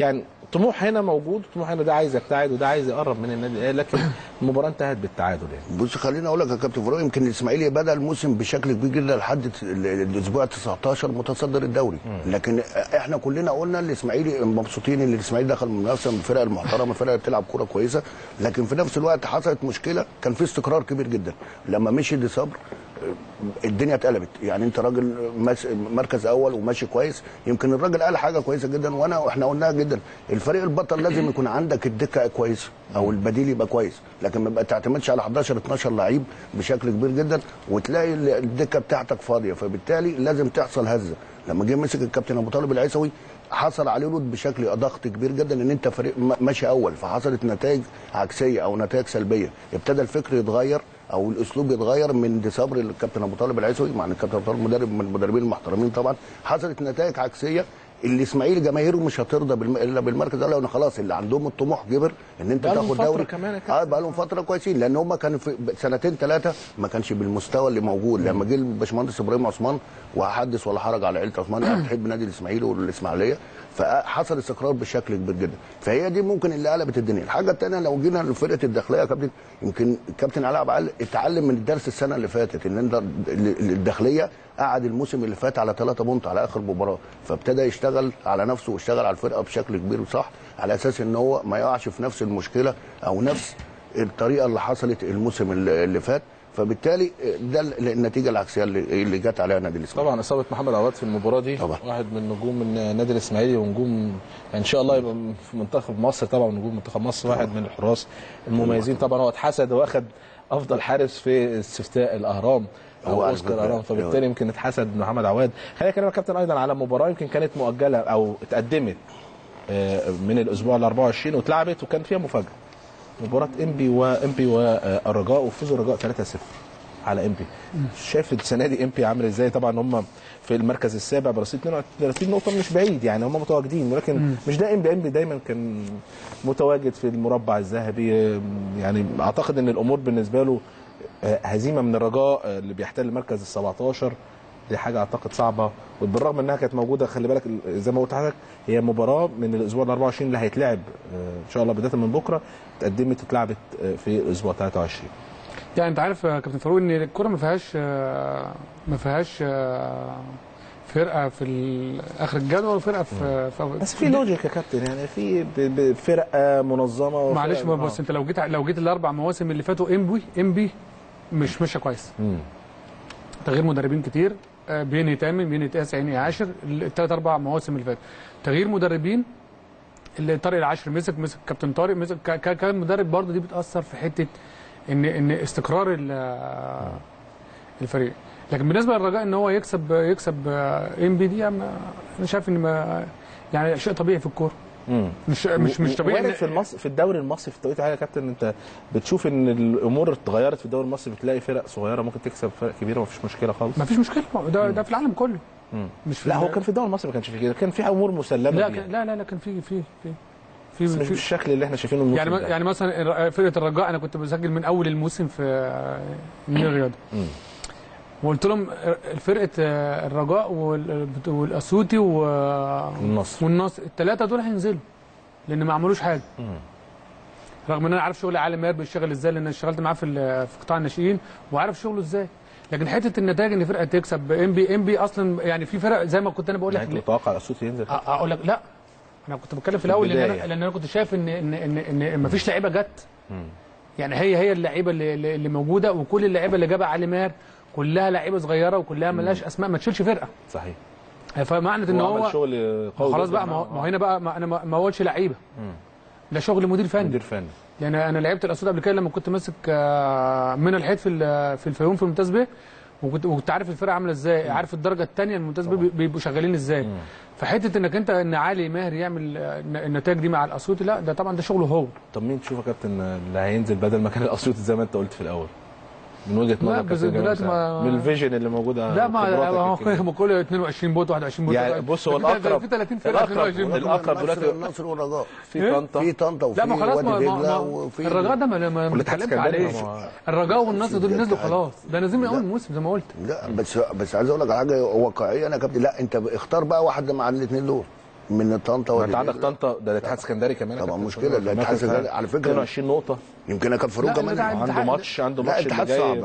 يعني طموح هنا موجود، طموح هنا ده عايز يبتعد وده عايز يقرب من النادي الاهلي، لكن المباراه انتهت بالتعادل. يعني بص خليني اقول لك يا كابتن فاروق، يمكن الاسماعيلي بدا الموسم بشكل كبير جدا لحد الاسبوع تسعتاشر متصدر الدوري، لكن احنا كلنا قلنا الاسماعيلي مبسوطين ان الاسماعيلي دخل منافسه من الفرق المحترمه، فرقه بتلعب كوره كويسه، لكن في نفس الوقت حصلت مشكله، كان في استقرار كبير جدا لما مشي دي صبر الدنيا اتقلبت. يعني انت راجل مركز اول وماشي كويس، يمكن الراجل قال حاجه كويسه جدا وانا واحنا قلناها جدا، الفريق البطل لازم يكون عندك الدكه كويسه او البديل يبقى كويس، لكن ما تعتمدش على حداشر اتناشر لعيب بشكل كبير جدا وتلاقي الدكه بتاعتك فاضيه، فبالتالي لازم تحصل هزه. لما جه مسك الكابتن ابو طالب العيسوي حصل عليه لود بشكل ضغط كبير جدا ان انت فريق ماشي اول، فحصلت نتائج عكسيه او نتائج سلبيه، ابتدى الفكر يتغير او الاسلوب يتغير من دي صبر للكابتن ابو طالب العيسوي، مع ان الكابتن ابو طالب مدرب من المدربين المحترمين طبعا، حصلت نتائج عكسيه. الاسماعيلي جماهيره مش هترضى بالم... الا بالمركز الاول، لان خلاص اللي عندهم الطموح كبر ان انت تاخد دوري. اه بقى لهم فتره كويسين، لان هم كانوا في سنتين ثلاثه ما كانش بالمستوى اللي موجود. لما جه الباشمهندس ابراهيم عثمان، وهحدث ولا حرج على عيله عثمان بتحب نادي الاسماعيلي والاسماعيليه، فحصل استقرار بشكل كبير جدا، فهي دي ممكن اللي قلبت الدنيا. الحاجه الثانيه لو جينا لفرقه الداخليه يا كابتن، يمكن الكابتن علاء عبد اتعلم من الدرس السنه اللي فاتت، ان انت الداخليه قعد الموسم اللي فات على ثلاثة بونت على اخر مباراه، فابتدى يشتغل على نفسه واشتغل على الفرقه بشكل كبير وصح، على اساس ان هو ما يقعش في نفس المشكله او نفس الطريقه اللي حصلت الموسم اللي فات، فبالتالي ده النتيجه العكسيه اللي جت عليها نادي الاسماعيلي. طبعا اصابه محمد عواد في المباراه دي طبعا. واحد من نجوم النادي الاسماعيلي ونجوم ان شاء الله يبقى في منتخب مصر، طبعا نجوم منتخب مصر طبعا. واحد من الحراس المميزين طبعا، هو اتحسد واخد افضل حارس في استفتاء الاهرام او اوسكار اهرام، فبالتالي يمكن اتحسد محمد عواد. خلينا نتكلم يا كابتن ايضا على مباراه يمكن كانت مؤجله او اتقدمت من الاسبوع ال أربعة وعشرين واتلعبت وكان فيها مفاجاه، مباراه انبي وانبي والرجاء، وفوز الرجاء ثلاثة صفر على انبي. شايف السنه دي انبي عامل ازاي؟ طبعا هم في المركز السابع برصيد اتنين وتلاتين نقطه، مش بعيد يعني هم متواجدين، ولكن مش ده انبي. انبي دايما كان متواجد في المربع الذهبي، يعني اعتقد ان الامور بالنسبه له هزيمه من الرجاء اللي بيحتل المركز ال سبعتاشر، دي حاجه اعتقد صعبه، وبالرغم انها كانت موجوده. خلي بالك زي ما قلت لحضرتك هي مباراه من الاسبوع ال أربعة وعشرين اللي هيتلعب ان شاء الله بدايه من بكره، اتقدمت اتلعبت في الاسبوع ثلاثة وعشرين. يعني انت عارف يا كابتن فاروق ان الكوره ما فيهاش ما فيهاش فرقه في اخر الجدول وفرقه في بس في لوجيك يا كابتن، يعني في فرقه منظمه. معلش بس انت لو جيت لو جيت الاربع مواسم اللي فاتوا انبي انبي مش ماشيه كويس، تغيير مدربين كتير، بيني تامن بيني تاسع بيني عاشر، الثلاث اربع مواسم اللي فاتت تغيير مدربين. اللي طارق العاشر مسك مسك كابتن طارق مسك كان مدرب، برضه دي بتاثر في حته ان ان استقرار الفريق. لكن بالنسبه للرجاء ان هو يكسب يكسب انبي دي، انا شايف ان ما يعني شيء طبيعي في الكوره، مش مش مش طبيعي في المصري في الدوري المصري في التوقيت. يا كابتن انت بتشوف ان الامور اتغيرت في الدوري المصري، بتلاقي فرق صغيره ممكن تكسب فرق كبيره ومفيش مشكله خالص، مفيش مشكله، ده ده في العالم كله. مش في لا هو كان في الدوري المصري ما كانش في كده، كان في امور مسلمه. لا يعني. لا لا لا كان في في في في مش بالشكل اللي احنا شايفينه يعني. يعني مثلا فرقه الرجاء انا كنت بسجل من اول الموسم في من الرياضه، وقلت لهم فرقه الرجاء والاسيوطي والنصر والنصر الثلاثه دول هينزلوا لان ما عملوش حاجه. مم. رغم ان انا عارف شغل علي ماهر بيشتغل ازاي، لان انا اشتغلت معاه في في قطاع الناشئين وعارف شغله ازاي، لكن حته النتائج ان فرقه تكسب. انبي انبي اصلا يعني في فرق زي ما كنت انا بقول لك. يعني متوقع الصوت ينزل؟ اقول لك لا، انا كنت بتكلم في الاول لان انا لان انا كنت شايف ان ان ان, إن مفيش لعيبه جت. يعني هي هي اللعيبه اللي, اللي موجوده، وكل اللعيبه اللي جابها علي ماهر كلها لعيبه صغيره وكلها ملهاش اسماء ما تشيلش فرقه. صحيح. فمعنى ان هو شغل قوي خلاص بقى. ما هو هنا بقى ما انا ما اقولش لعيبه، ده شغل مدير فني. مدير فني. يعني انا لعبت الاسيوط قبل كده لما كنت ماسك من الحيط في في الفيوم في الممتاز ب، وكنت وكنت عارف الفرقه عامله ازاي، عارف الدرجه الثانيه الممتاز ب بيبقوا شغالين ازاي. فحته انك انت ان علي ماهر يعمل النتائج دي مع الاسيوطي، لا ده طبعا ده شغله هو. طب مين تشوف يا كابتن اللي هينزل بدل ما كان الاسيوطي زي ما انت قلت في الاول؟ من وجهه نظرك دلوقتي من الفيجن اللي موجوده؟ لا ما هو كل اثنين وعشرين بوت واحد وعشرين بوت يعني. بص هو الاقرب في ثلاثين فرقه اثنين وعشرين الاقرب دلوقتي النصر والرجاء في طنطا في طنطا وفي وادي دجله وفي الرجاء ده ما اتكلمتش عليه. الرجاء والنصر دول نزلوا خلاص، ده نازلين من اول الموسم زي ما قلت. لا بس بس عايز اقول لك على حاجه واقعيه انا يا كابتن. لا انت اختار بقى واحد مع الاثنين دول من طنطا وادي دجله. انت عندك طنطا ده الاتحاد الاسكندري كمان طبعا مشكله. الاتحاد الاسكندري على فكره اثنين وعشرين نقطه، يمكن اكل فاروق كمان عنده ماتش عنده ماتش اللي جاي.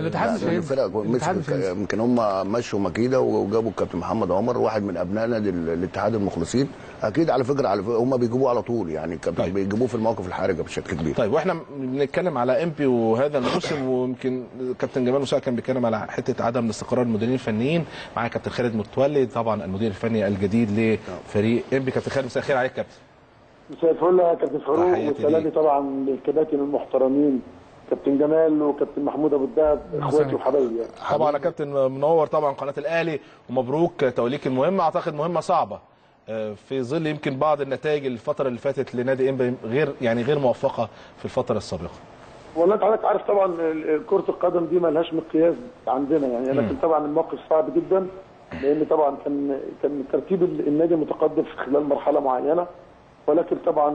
الاتحاد صعب، يمكن هم مشوا مكيده وجابوا الكابتن محمد عمر واحد من ابنائنا الاتحاد المخلصين اكيد. على فكره على هم بيجيبوه على طول يعني الكابتن. طيب. بيجيبوه في المواقف الحرجه بشكل كبير. طيب واحنا بنتكلم على انبي وهذا الموسم، ويمكن كابتن جمال موسى كان بيتكلم على حته عدم استقرار المديرين الفنيين. معايا كابتن خالد متولد طبعا المدير الفني الجديد ل فريق انبي. كابتن خالد مساء الخير عليك كابتن. مساء الفل يا كابتن فاروق، وسلامي طبعا للكباتن المحترمين كابتن جمال وكابتن محمود ابو الدهب اخواتي وحبايبي. طبعا يا كابتن منور طبعا قناه الاهلي، ومبروك توليك المهمه. اعتقد مهمه صعبه في ظل يمكن بعض النتائج الفتره اللي فاتت لنادي انبي غير يعني غير موفقه في الفتره السابقه. والله انت حضرتك عارف طبعا كره القدم دي ما لهاش مقياس عندنا يعني، لكن طبعا الموقف صعب جدا لان طبعا كان كان ترتيب النادي متقدم في خلال مرحله معينه، ولكن طبعا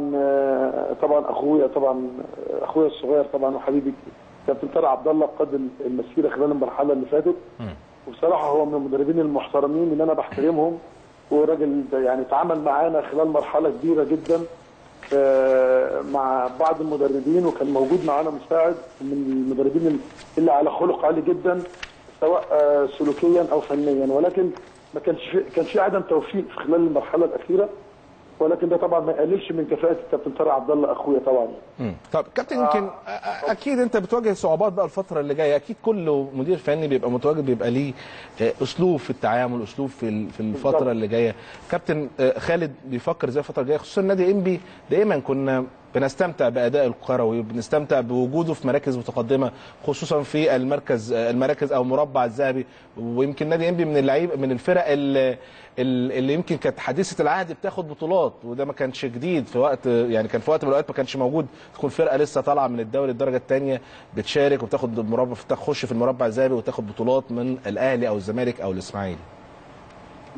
طبعا اخويا طبعا اخويا الصغير طبعا وحبيبي كابتن طارق عبد الله قاد المسيره خلال المرحله اللي فاتت. وبصراحه هو من المدربين المحترمين اللي انا بحترمهم، وراجل يعني اتعامل معانا خلال مرحله كبيره جدا مع بعض المدربين، وكان موجود معانا مساعد من المدربين اللي على خلق عالي جدا سواء سلوكيا او فنيا، ولكن ما كانش في كان في عدم توفيق في خلال المرحله الاخيره، ولكن ده طبعا ما يقللش من كفاءه الكابتن طارق عبد الله اخويا طبعا. امم طب كابتن يمكن آه. اكيد انت بتواجه صعوبات بقى الفتره اللي جايه، اكيد كل مدير فني بيبقى متواجد بيبقى ليه اسلوب في التعامل، اسلوب في في الفتره اللي جايه. كابتن خالد بيفكر ازاي الفتره الجايه خصوصا نادي انبي؟ دايما كنا بنستمتع باداء القروي وبنستمتع بوجوده في مراكز متقدمه خصوصا في المركز المراكز او المربع الذهبي، ويمكن نادي انبي من اللعيب من الفرق اللي, اللي يمكن كانت حديثه العهد بتاخد بطولات، وده ما كانش جديد في وقت يعني كان في وقت من الاوقات ما كانش موجود تكون فرقه لسه طالعه من الدوري الدرجه الثانيه بتشارك وبتاخد المربع تخش في المربع الذهبي وتاخد بطولات من الاهلي او الزمالك او الاسماعيلي.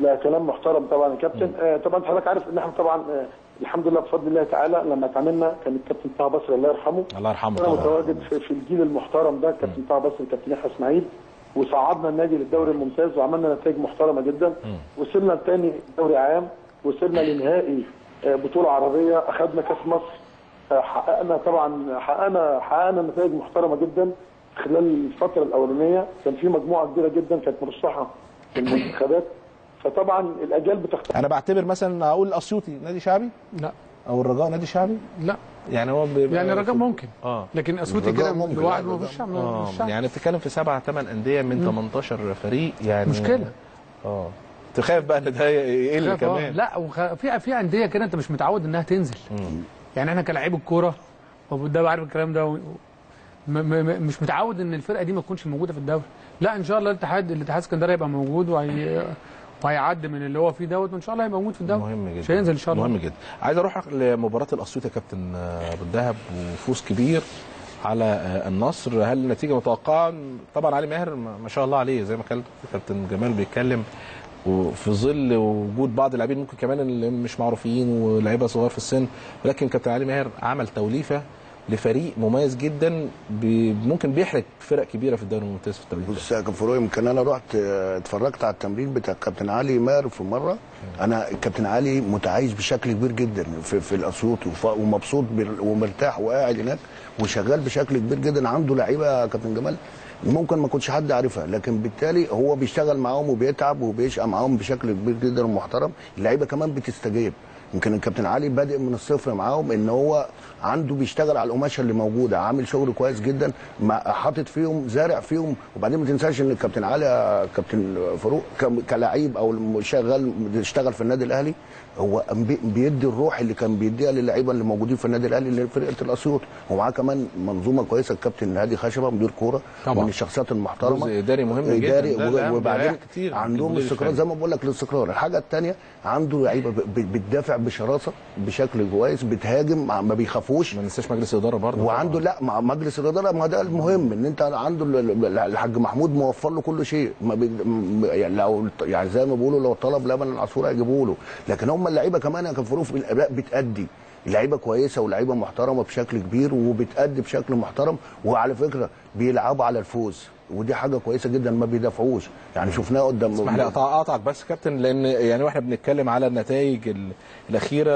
لا كلام محترم طبعا يا كابتن. آه طبعا حضرتك عارف ان احنا طبعا آه الحمد لله بفضل الله تعالى لما اتعاملنا كان الكابتن طه بصري الله يرحمه الله يرحمه كان متواجد في الجيل المحترم ده الكابتن طه بصري الكابتن يحيى اسماعيل، وصعدنا النادي للدوري الممتاز وعملنا نتائج محترمه جدا. م. وصلنا لثاني دوري عام، وصلنا لنهائي بطوله عربيه، اخذنا كاس مصر، حققنا طبعا حققنا حققنا نتائج محترمه جدا خلال الفتره الاولانيه. كان في مجموعه كبيره جدا كانت مرشحه في المنتخبات، فطبعا الاجيال بتختلف. انا بعتبر مثلا اقول الاسيوطي نادي شعبي؟ لا. او الرجاء نادي شعبي؟ لا. يعني هو يعني الرجاء ممكن اه لكن اسيوطي كده لوحده ما فيش شعب. اه يعني بتتكلم في سبعة ثمان انديه من ثمانية عشر فريق يعني مشكله. اه تخاف بقى ان ده يقل كمان. لا وفي في انديه كده انت مش متعود انها تنزل. مم. يعني احنا كلاعيب الكوره وده عارف الكلام ده مش متعود ان الفرقه دي ما تكونش موجوده في الدوري. لا ان شاء الله الاتحاد الاتحاد الاسكندري هيبقى موجود وهي وهيعدي من اللي هو فيه دوت، وان شاء الله هيبقى موجود في الدوري. مهم جدا. مش هينزل ان شاء الله. مهم جدا. عايز اروح لمباراه الاسيوط يا كابتن ابو الدهب وفوز كبير على النصر، هل النتيجه متوقعه؟ طبعا علي ماهر ما شاء الله عليه زي ما كابتن جمال بيتكلم وفي ظل وجود بعض اللاعبين ممكن كمان اللي مش معروفين ولاعيبه صغار في السن، ولكن كابتن علي ماهر عمل توليفه لفريق مميز جدا ممكن بيحرق فرق كبيره في الدوري الممتاز في التمرين. بص يا كابتن، يمكن انا رحت اتفرجت على التمرين بتاع كابتن علي ماهر في مره. انا كابتن علي متعايش بشكل كبير جدا في, في الاسيوط ومبسوط ومرتاح وقاعد هناك وشغال بشكل كبير جدا. عنده لعيبه يا كابتن جمال ممكن ما كنتش حد عارفها، لكن بالتالي هو بيشتغل معاهم وبيتعب وبيشقى معاهم بشكل كبير جدا ومحترم. اللعيبه كمان بتستجيب. يمكن الكابتن علي بادئ من الصفر معاهم، ان هو عنده بيشتغل على القماشه اللي موجوده، عامل شغل كويس جدا، حاطط فيهم زارع فيهم. وبعدين ما تنساش ان الكابتن علي كابتن فاروق كلاعب او شغال اشتغل في النادي الاهلي، هو بيدي الروح اللي كان بيديها للعيبه اللي موجودين في النادي الاهلي لفرقه الاسيوط. ومعاه كمان منظومه كويسه الكابتن هادي خشبه مدير كوره طبعا. من الشخصيات المحترمه، اداري مهم إداري جدا. وبعدين عندهم استقرار زي ما بقول لك، الاستقرار. الحاجه الثانيه عنده لعيبه بتدافع بشراسه بشكل كويس، بتهاجم ما بيخافوش. ما ننساش مجلس الاداره برضه، وعنده لا مع مجلس الاداره، ما ده المهم ان انت عنده الحاج محمود موفر له كل شيء. ما بي... يعني لو يعني زي ما بيقولوا لو طلب لبن العصفوره يجيبوا له. لكن هم اللعيبه كمان كان فروف بتأدي، اللعيبه كويسه ولعيبه محترمه بشكل كبير وبتأدي بشكل محترم. وعلى فكره بيلعبوا على الفوز، ودي حاجه كويسه جدا، ما بيدافعوش. يعني شفناه قدام. اسمح لي اقطعك بس كابتن، لان يعني واحنا بنتكلم على النتائج الاخيره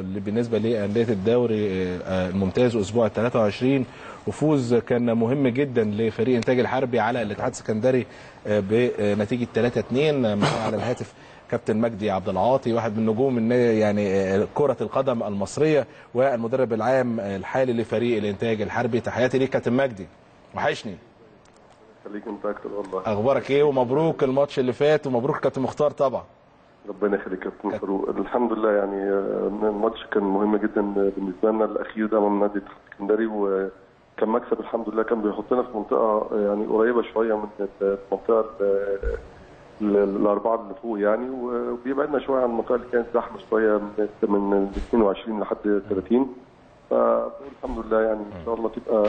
اللي بالنسبه لانديه الدوري الممتاز اسبوع ثلاثة وعشرين، وفوز كان مهم جدا لفريق انتاج الحربي على الاتحاد الاسكندري بنتيجه ثلاثة اثنين على الهاتف كابتن مجدي عبد العاطي، واحد من نجوم يعني كرة القدم المصرية والمدرب العام الحالي لفريق الإنتاج الحربي. تحياتي ليك كابتن مجدي، وحشني. خليك انت اكتر والله. اخبارك ايه؟ ومبروك الماتش اللي فات، ومبروك كابتن مختار طبعا. ربنا يخليك كابتن فاروق. الحمد لله، يعني الماتش كان مهم جدا بالنسبة لنا الأخير ده من نادي الإسكندري، وكان مكسب الحمد لله. كان بيحطنا في منطقة يعني قريبة شوية من المنطقة الاربعه اللي فوق يعني، وبيبعدنا شويه عن المنطقه اللي كانت زحمه شويه من اثنين وعشرين لحد ثلاثين. فالحمد لله يعني ان شاء الله تبقى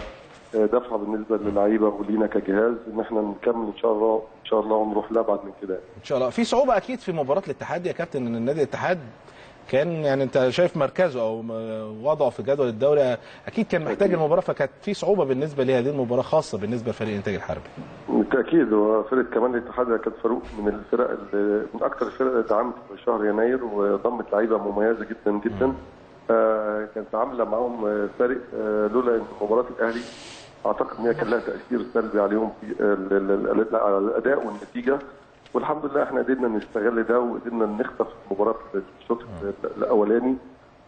دفعه بالنسبه للعيبه ولينا كجهاز ان احنا نكمل ان شاء الله ان شاء الله ونروح لها بعد من كده ان شاء الله. في صعوبه اكيد في مباراه الاتحاد يا كابتن، ان النادي الاتحاد كان يعني انت شايف مركزه او وضعه في جدول الدوري اكيد كان محتاج المباراه، فكانت في صعوبه بالنسبه لهذه المباراه خاصه بالنسبه لفريق انتاج الحربي. بالتاكيد، وفرقه كمان الاتحاد كانت فاروق من الفرق اللي من اكثر الفرق اللي دعمت في شهر يناير، وضمت لعيبه مميزه جدا جدا. آه كانت عامله معاهم فارق، آه لولا مباراه الاهلي اعتقد ان هي كان لها تاثير سلبي عليهم في على الاداء والنتيجه. والحمد لله احنا قدرنا نستغل ده وقدرنا نخطف مباراه الشوط الاولاني.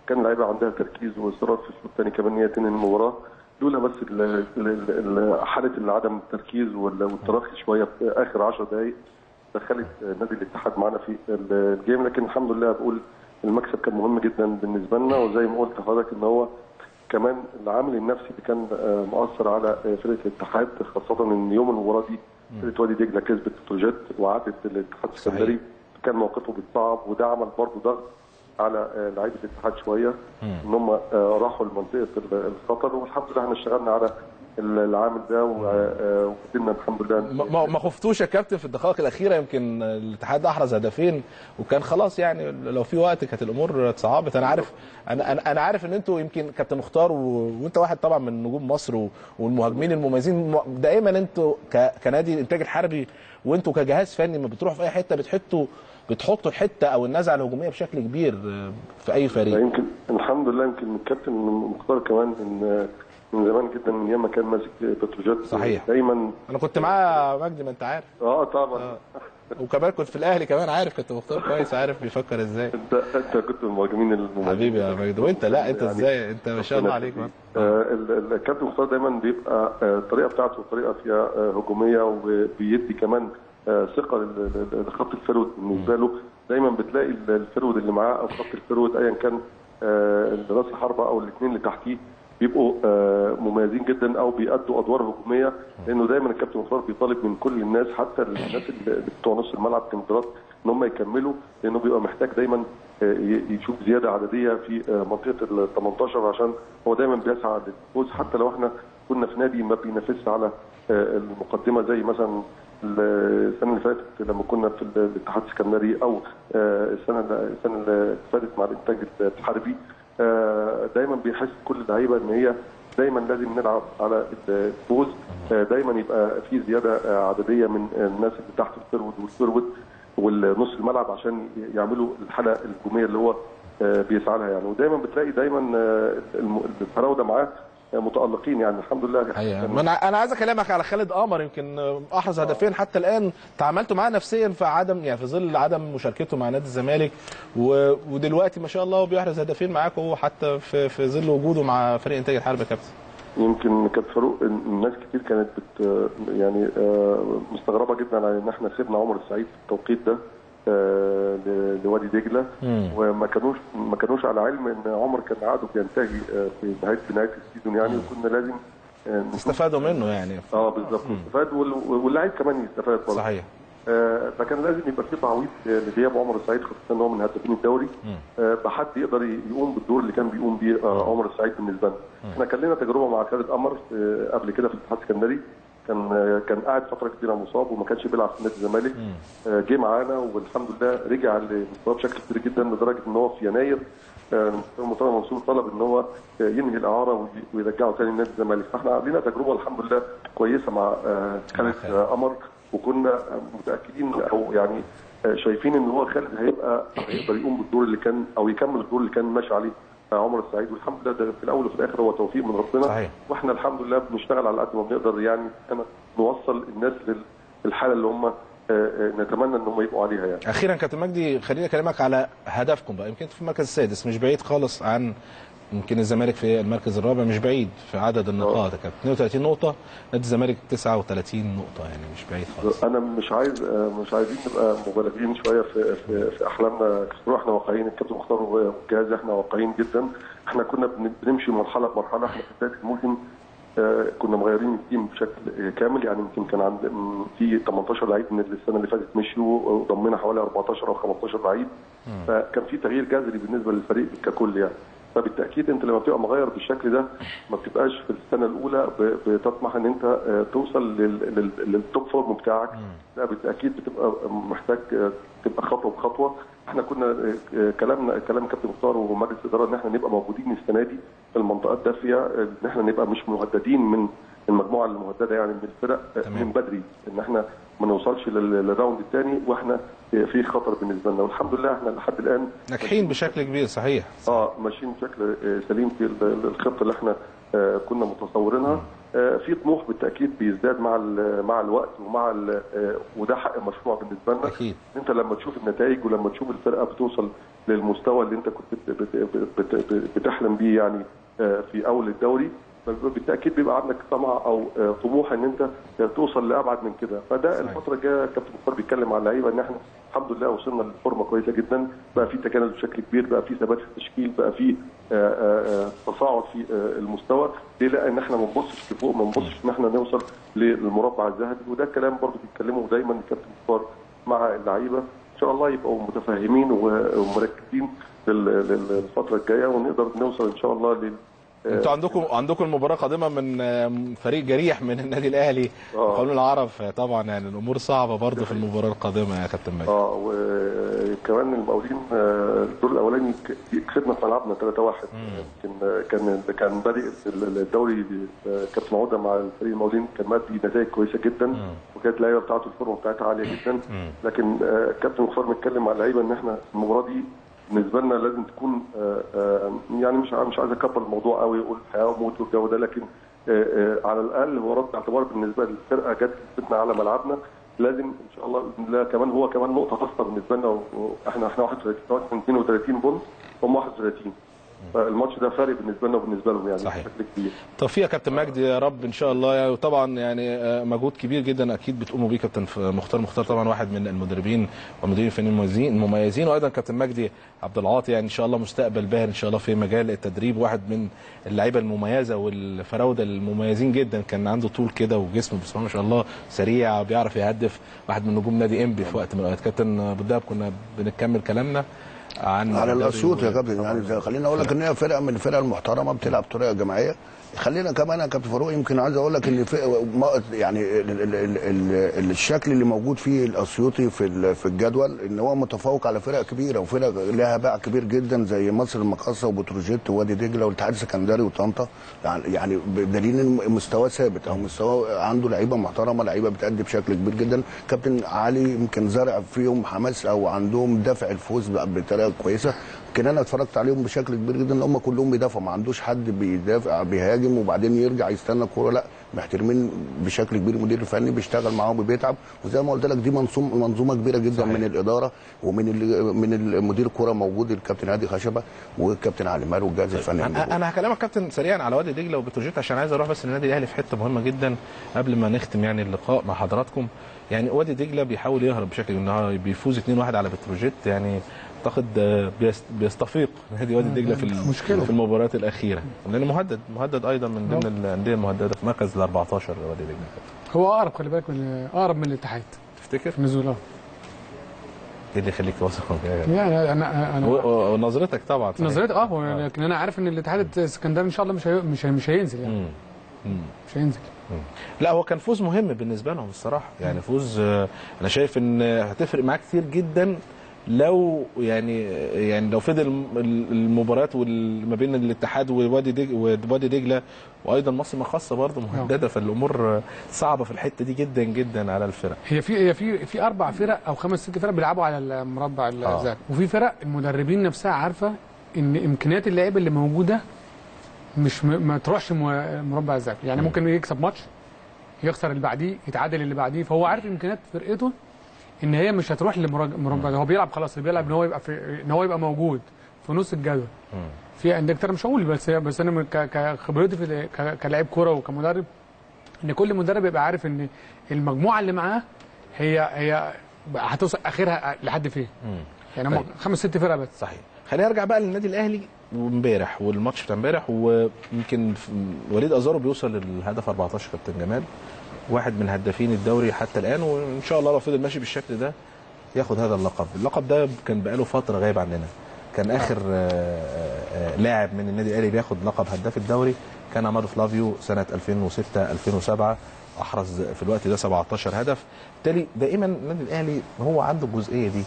كان اللعيبه عندها تركيز واصرار في الشوط الثاني كمان ان هي تنهي المباراه، لولا بس حاله عدم التركيز والتراخي شويه في اخر عشر دقائق دخلت نادي الاتحاد معانا في الجيم. لكن الحمد لله بقول المكسب كان مهم جدا بالنسبه لنا، وزي ما قلت لحضرتك ان هو كمان العامل النفسي اللي كان مؤثر على فرقه الاتحاد، خاصه ان يوم المباراه دي فرقه وادي دجله كسبت بتروجيت وعادت الاتحاد الاسكندري، كان موقفه بالصعب، وده عمل برضه ضغط على لعيبه الاتحاد شويه ان هم راحوا لمنطقه الخطر. والحمد لله احنا اشتغلنا على العامل ده وقدرنا الحمد لله. ما خفتوش يا كابتن في الدقائق الاخيره؟ يمكن الاتحاد احرز هدفين وكان خلاص، يعني لو في وقت كانت الامور اتصعبت. انا عارف انا انا عارف ان انتوا يمكن كابتن مختار و... وانت واحد طبعا من نجوم مصر والمهاجمين المميزين دائما، انتوا ك... كنادي الانتاج الحربي وانتوا كجهاز فني ما بتروحوا في اي حته بتحطوا بتحطوا الحته او النزعه الهجوميه بشكل كبير في اي فريق. يمكن الحمد لله يمكن الكابتن مختار كمان ان من زمان جدا من ايام ما كان ماسك بتروجيت. صحيح، دايما انا كنت معاه مجدي ما انت عارف. اه طبعا. آه. وكمان كنت في الاهلي كمان، عارف كنت مختار كويس، عارف بيفكر ازاي. انت انت كنت من المهاجمين المميزين حبيبي يا مجدي، وانت لا انت ازاي انت ما شاء الله عليك. آه الكابتن مختار دايما بيبقى الطريقه بتاعته طريقه فيها هجوميه، وبيدي كمان ثقه لخط الفرود بالنسبه له. دايما بتلاقي الفرود اللي معاه او خط الفرود ايا كان راس الحربه او الاثنين اللي تحتيه بيبقوا مميزين جدا او بيأدوا ادوار هجوميه، لانه دايما الكابتن مختار بيطالب من كل الناس حتى الناس اللي بتوع نص الملعب كمدرات ان هم يكملوا، لانه بيبقى محتاج دايما يشوف زياده عدديه في منطقه ال ثمانية عشر، عشان هو دايما بيسعى للفوز. حتى لو احنا كنا في نادي ما بينافسش على المقدمه زي مثلا السنه اللي فاتت لما كنا في الاتحاد الاسكندري او السنه السنه اللي فاتت مع الانتاج الحربي، دايما بيحس كل اللعيبه ان هي دايما لازم نلعب على الفوز، دايما يبقى في زياده عدديه من الناس اللي تحت الفيرود والفيرود والنص الملعب عشان يعملوا الحلقه الهجوميه اللي هو بيسعى لها يعني. ودايما بتلاقي دايما الفراوده معاه متالقين يعني، الحمد لله. يعني انا عايز اكلمك على خالد قمر، يمكن احرز هدفين حتى الان، تعاملتوا معاه نفسيا في عدم يعني في ظل عدم مشاركته مع نادي الزمالك، ودلوقتي ما شاء الله بيحرز هدفين معاك وهو حتى في في ظل وجوده مع فريق انتاج الحرب يا كابتن. يمكن كابتن فاروق الناس كتير كانت بت يعني مستغربه جدا على ان احنا سيبنا عمر السعيد في التوقيت ده لوادي دجله، وما كانوش ما كانوش على علم ان عمر كان عقده بينتهي في نهايه نهايه السيزون يعني، وكنا لازم نستفادوا منه يعني. اه بالظبط، نستفاد واللاعب كمان يستفاد برضه. صحيح. آه فكان لازم يبقى في تعويض لغياب عمر السعيد، خصوصا ان هو من هدافين الدوري، آه بحد يقدر يقوم بالدور اللي كان بيقوم بيه آه عمر السعيد بالنسبه لنا. احنا كان لنا تجربه مع خالد قمر آه قبل كده في الاتحاد الاسكندري، كان كان قاعد فتره كبيره مصاب وما كانش بيلعب في نادي الزمالك، جه معانا والحمد لله رجع لمستواه بشكل كبير جدا، لدرجه ان هو في يناير المستر منصور طلب ان هو ينهي الاعاره ويرجعه ثاني لنادي الزمالك. فاحنا عندنا تجربه الحمد لله كويسه مع خالد قمر، وكنا متاكدين او يعني شايفين ان هو خالد هيبقى هيقدر يقوم بالدور اللي كان او يكمل الدور اللي كان ماشي عليه عمر السعيد، والحمد لله ده في الاول وفي الاخر هو توفيق من ربنا. صحيح. واحنا الحمد لله بنشتغل على قد ما بنقدر يعني نوصل الناس للحاله اللي هم نتمنى ان هم يبقوا عليها يعني. اخيرا كابتن مجدي خليني اكلمك على هدفكم بقى، يمكن في المركز السادس مش بعيد خالص عن يمكن الزمالك في المركز الرابع، مش بعيد في عدد النقاط يا كابتن، اثنين وثلاثين نقطة، نادي الزمالك تسعة وثلاثين نقطة، يعني مش بعيد خالص. أنا مش عايز مش عايزين نبقى مبالغين شوية في في, في أحلامنا، احنا واقعيين، الكابتن مختار والجهاز احنا واقعيين جدا، احنا كنا بنمشي مرحلة بمرحلة، احنا في بداية الموسم كنا مغيرين التيم بشكل كامل يعني، يمكن كان عند في ثمانية عشر لعيب من السنه اللي فاتت مشيوا، وضمينا حوالي أربعة عشر أو خمسة عشر لعيب، فكان في تغيير جذري بالنسبة للفريق ككل يعني. فبالتاكيد انت لما بتبقى مغير بالشكل ده ما بتبقاش في السنه الاولى بتطمح ان انت توصل للتوب فورم بتاعك، لا بالتاكيد بتبقى محتاج تبقى خطوه بخطوه. احنا كنا كلامنا كلام كابتن مختار ومجلس الاداره ان احنا نبقى موجودين السنه دي في المنطقه الدافيه، ان احنا نبقى مش مهددين من المجموعه المهدده يعني من الفرق من بدري، ان احنا ما نوصلش للراوند الثاني واحنا في خطر بالنسبه لنا، والحمد لله احنا لحد الان ناجحين بشكل كبير. صحيح. اه ماشيين بشكل سليم في الخطه اللي احنا كنا متصورينها، في طموح بالتاكيد بيزداد مع مع الوقت ومع وده حق مشروع بالنسبه لنا. اكيد. انت لما تشوف النتائج ولما تشوف الفرقه بتوصل للمستوى اللي انت كنت بتحلم بيه يعني في اول الدوري، بالتاكيد بيبقى عندك طمع او طموح ان انت توصل لابعد من كده. فده الفتره الجايه كابتن مختار بيتكلم على اللعيبه ان احنا الحمد لله وصلنا لفورمه كويسه جدا، بقى في تكامل بشكل كبير، بقى في ثبات في التشكيل، بقى في تصاعد في المستوى، ليه لا ان احنا ما نبصش لفوق، ما نبصش ان احنا نوصل للمربع الذهبي. وده الكلام برضه بيتكلموا دايما الكابتن مختار مع اللعيبه، ان شاء الله يبقوا متفاهمين ومركزين للفتره الجايه، ونقدر نوصل ان شاء الله لل انتوا عندكم عندكم المباراه قادمه من فريق جريح من النادي الاهلي مقاولون العرب، طبعا يعني الامور صعبه برضه في المباراه القادمه يا كابتن مجدي. اه وكمان المقاولين الدور الاولاني كسبنا في ملعبنا ثلاثة واحد، كان كان كان بادئ الدوري كابتن عوده مع فريق المقاولين، كان مادي نتائج كويسه جدا، وكانت اللعيبه بتاعته الفورمه بتاعتها عاليه جدا، لكن كابتن مختار بيتكلم على اللعيبه ان احنا المباراه دي بالنسبه لنا لازم تكون يعني مش مش عايز اكبر الموضوع قوي واقول حياه وموت والجو ده، لكن على الاقل هو رد اعتبار بالنسبه للفرقه جت كسبتنا على ملعبنا، لازم ان شاء الله باذن الله كمان هو كمان نقطه خاصه بالنسبه لنا، احنا احنا اثنين وثلاثين بونت هم واحد وثلاثين، فالماتش ده فارق بالنسبه لنا وبالنسبه لهم يعني بشكل كبير. توفيق يا كابتن مجدي يا رب ان شاء الله، وطبعا يعني مجهود كبير جدا اكيد بتقوموا بيه كابتن مختار مختار طبعا واحد من المدربين والمديرين الفنيين المميزين، وايضا كابتن مجدي عبد العاطي يعني ان شاء الله مستقبل باهر ان شاء الله في مجال التدريب، واحد من اللعيبه المميزه والفراوده المميزين جدا، كان عنده طول كده وجسم بسم الله ما شاء الله سريع، بيعرف يهدف، واحد من نجوم نادي انبي في وقت من الاوقات. كابتن ابو الدهب كنا بنكمل كلامنا عن على الاسيوط يا كابتن. يعني خليني اقول لك ان هي فرقه من الفرق المحترمه بتلعب بطريقه جماعيه. خلينا كمان يا كابتن فاروق، يمكن عايز اقول لك ان يعني الشكل اللي موجود فيه الاسيوطي في في الجدول ان هو متفوق على فرق كبيره وفرق لها باع كبير جدا زي مصر المقاصه وبتروجيت ووادي دجله والاتحاد السكندري وطنطا، يعني بدليل ان مستواه ثابت او مستواه عنده لعيبه محترمه، لعيبه بتأدي بشكل كبير جدا. كابتن علي يمكن زرع فيهم حماس او عندهم دافع الفوز بطريقه كويسه. يمكن انا اتفرجت عليهم بشكل كبير جدا ان هم كلهم بيدافعوا، ما عندوش حد بيدافع بيهاجم وبعدين يرجع يستنى الكوره، لا محترمين بشكل كبير. المدير الفني بيشتغل معاهم وبيتعب، وزي ما قلت لك دي منظومه كبيره جدا صحيح. من الاداره ومن من مدير الكوره موجود الكابتن هادي خشبه والكابتن علي ماهر والجهاز الفني. انا, أنا هكلمك كابتن سريعا على وادي دجله وبتروجيت عشان عايز اروح بس النادي الاهلي في حته مهمه جدا قبل ما نختم يعني اللقاء مع حضراتكم. يعني وادي دجله بيحاول يهرب بشكل ان بيفوز اتنين واحد على بتروجيت، يعني اعتقد بيستفيق نادي وادي دجله في في المباريات الاخيره لانه مهدد مهدد ايضا من ضمن الانديه المهدده في مركز ال أربعتاشر وادي دجله. هو اقرب، خلي بالك، من اقرب من الاتحاد تفتكر؟ في نزول اه ايه اللي يخليك واثق يعني؟ يعني انا انا ونظرتك طبعا نظرتي اه يعني لكن انا عارف ان الاتحاد الاسكندري ان شاء الله مش هي... مش هي... مش هينزل يعني مم. مش هينزل. لا هو كان فوز مهم بالنسبه لهم الصراحه، يعني فوز انا شايف ان هتفرق معاه كتير جدا لو يعني يعني لو فضل المباريات ما بين الاتحاد ووادي دج ووادي دجله وايضا مصر مخصصه برضه مهدده، فالامور صعبه في الحته دي جدا جدا على الفرق. هي في هي في في اربع فرق او خمس ست فرق بيلعبوا على المربع الذهبي، وفي فرق المدربين نفسها عارفه ان امكانيات اللعيبه اللي موجوده مش ما تروحش المربع الذهبي، يعني ممكن يكسب ماتش يخسر اللي بعديه يتعادل اللي بعديه، فهو عارف امكانيات فرقته ان هي مش هتروح لمربع. هو بيلعب خلاص، اللي بيلعب ان هو يبقى في ان هو يبقى موجود في نص الجدول. في انديه كتير مش هقول بس بس انا كخبرتي في كلاعب كوره وكمدرب ان كل مدرب يبقى عارف ان المجموعه اللي معاه هي هي هتوصل اخرها لحد فين. يعني هم خمس ست فرق بس. صحيح. خلينا ارجع بقى للنادي الاهلي وامبارح والماتش بتاع امبارح، ويمكن وليد ازارو بيوصل للهدف أربعتاشر كابتن جمال، واحد من هدافين الدوري حتى الان، وان شاء الله لو فضل ماشي بالشكل ده ياخد هذا اللقب. اللقب ده كان بقاله فتره غايب عننا، كان اخر لاعب من النادي الاهلي بياخد لقب هداف الدوري كان عمادو فلافيو سنه ألفين وستة ألفين وسبعة، احرز في الوقت ده سبعتاشر هدف. بالتالي دائما النادي الاهلي هو عنده الجزئيه دي.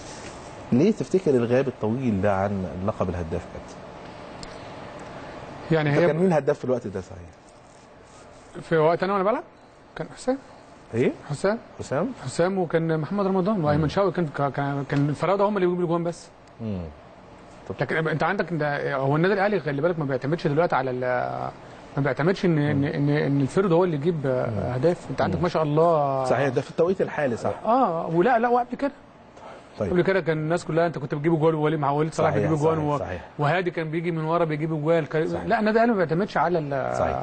ليه تفتكر الغياب الطويل ده عن لقب الهداف كابتن؟ يعني هي كان مين الهداف في الوقت ده صحيح؟ في وقت انا وانا بلعب كان حسام ايه؟ حسام حسام حسام وكان محمد رمضان وايمن شوقي، كان كان فراوده هم اللي بيجيبوا الجوان بس. امم لكن انت عندك ده هو النادي الاهلي خلي بالك ما بيعتمدش دلوقتي على ما بيعتمدش ان ان ان الفرد هو اللي يجيب اهداف. انت عندك ما شاء الله صحيح ده في التوقيت الحالي صح؟ اه ولا لا وقبل كده طيب. قبل كده كان الناس كلها انت كنت بتجيب جوال ووليد مع وليد صلاح بيجيب جوال و... وهادي كان بيجي من ورا بيجيب جوال ك... لا النادي الاهلي ما بيعتمدش على ال... صحيح.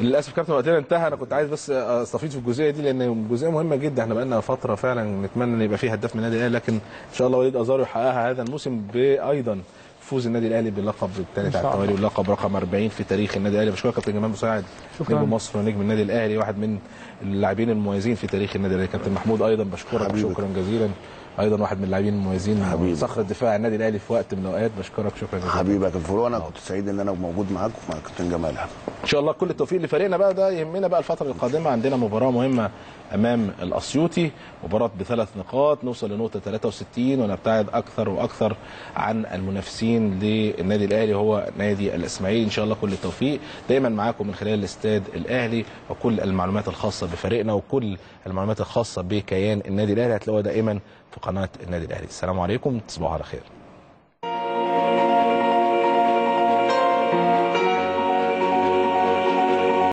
للاسف كابتن وقتنا انتهى. انا كنت عايز بس استفيد في الجزئيه دي لان جزئيه مهمه جدا. احنا بقالنا فتره فعلا نتمنى ان يبقى فيه هداف من النادي الاهلي، لكن ان شاء الله وليد ازارو يحققها هذا الموسم بايضا فوز النادي الاهلي باللقب الثالث على التوالي واللقب رقم أربعين في تاريخ النادي الاهلي. بشكرك كابتن جمال مساعد نجم مصر ونجم النادي الاهلي، واحد من اللاعبين المميزين في تاريخ النادي الاهلي. كابتن محمود ايضا بشكرك شكرا جزيلا، ايضا واحد من اللاعبين المميزين صخر الدفاع النادي الاهلي في وقت من الاوقات. بشكرك شكرا جزيلا حبيبك الفاروق، انا كنت سعيد ان انا موجود معاك ومع كابتن جمال. ان شاء الله كل التوفيق لفريقنا بقى. ده يهمنا بقى الفتره القادمه، عندنا مباراه مهمه امام الاسيوطي، مباراه بثلاث نقاط، نوصل لنقطه ثلاثة وستين ونبتعد اكثر واكثر عن المنافسين للنادي الاهلي هو نادي الاسماعيلي. ان شاء الله كل التوفيق دايما معاكم من خلال الاستاد الاهلي، وكل المعلومات الخاصه بفريقنا وكل المعلومات الخاصه بكيان النادي الاهلي هتلاقوها دائما في قناة النادي الأهلي. السلام عليكم، تصبحوا على خير.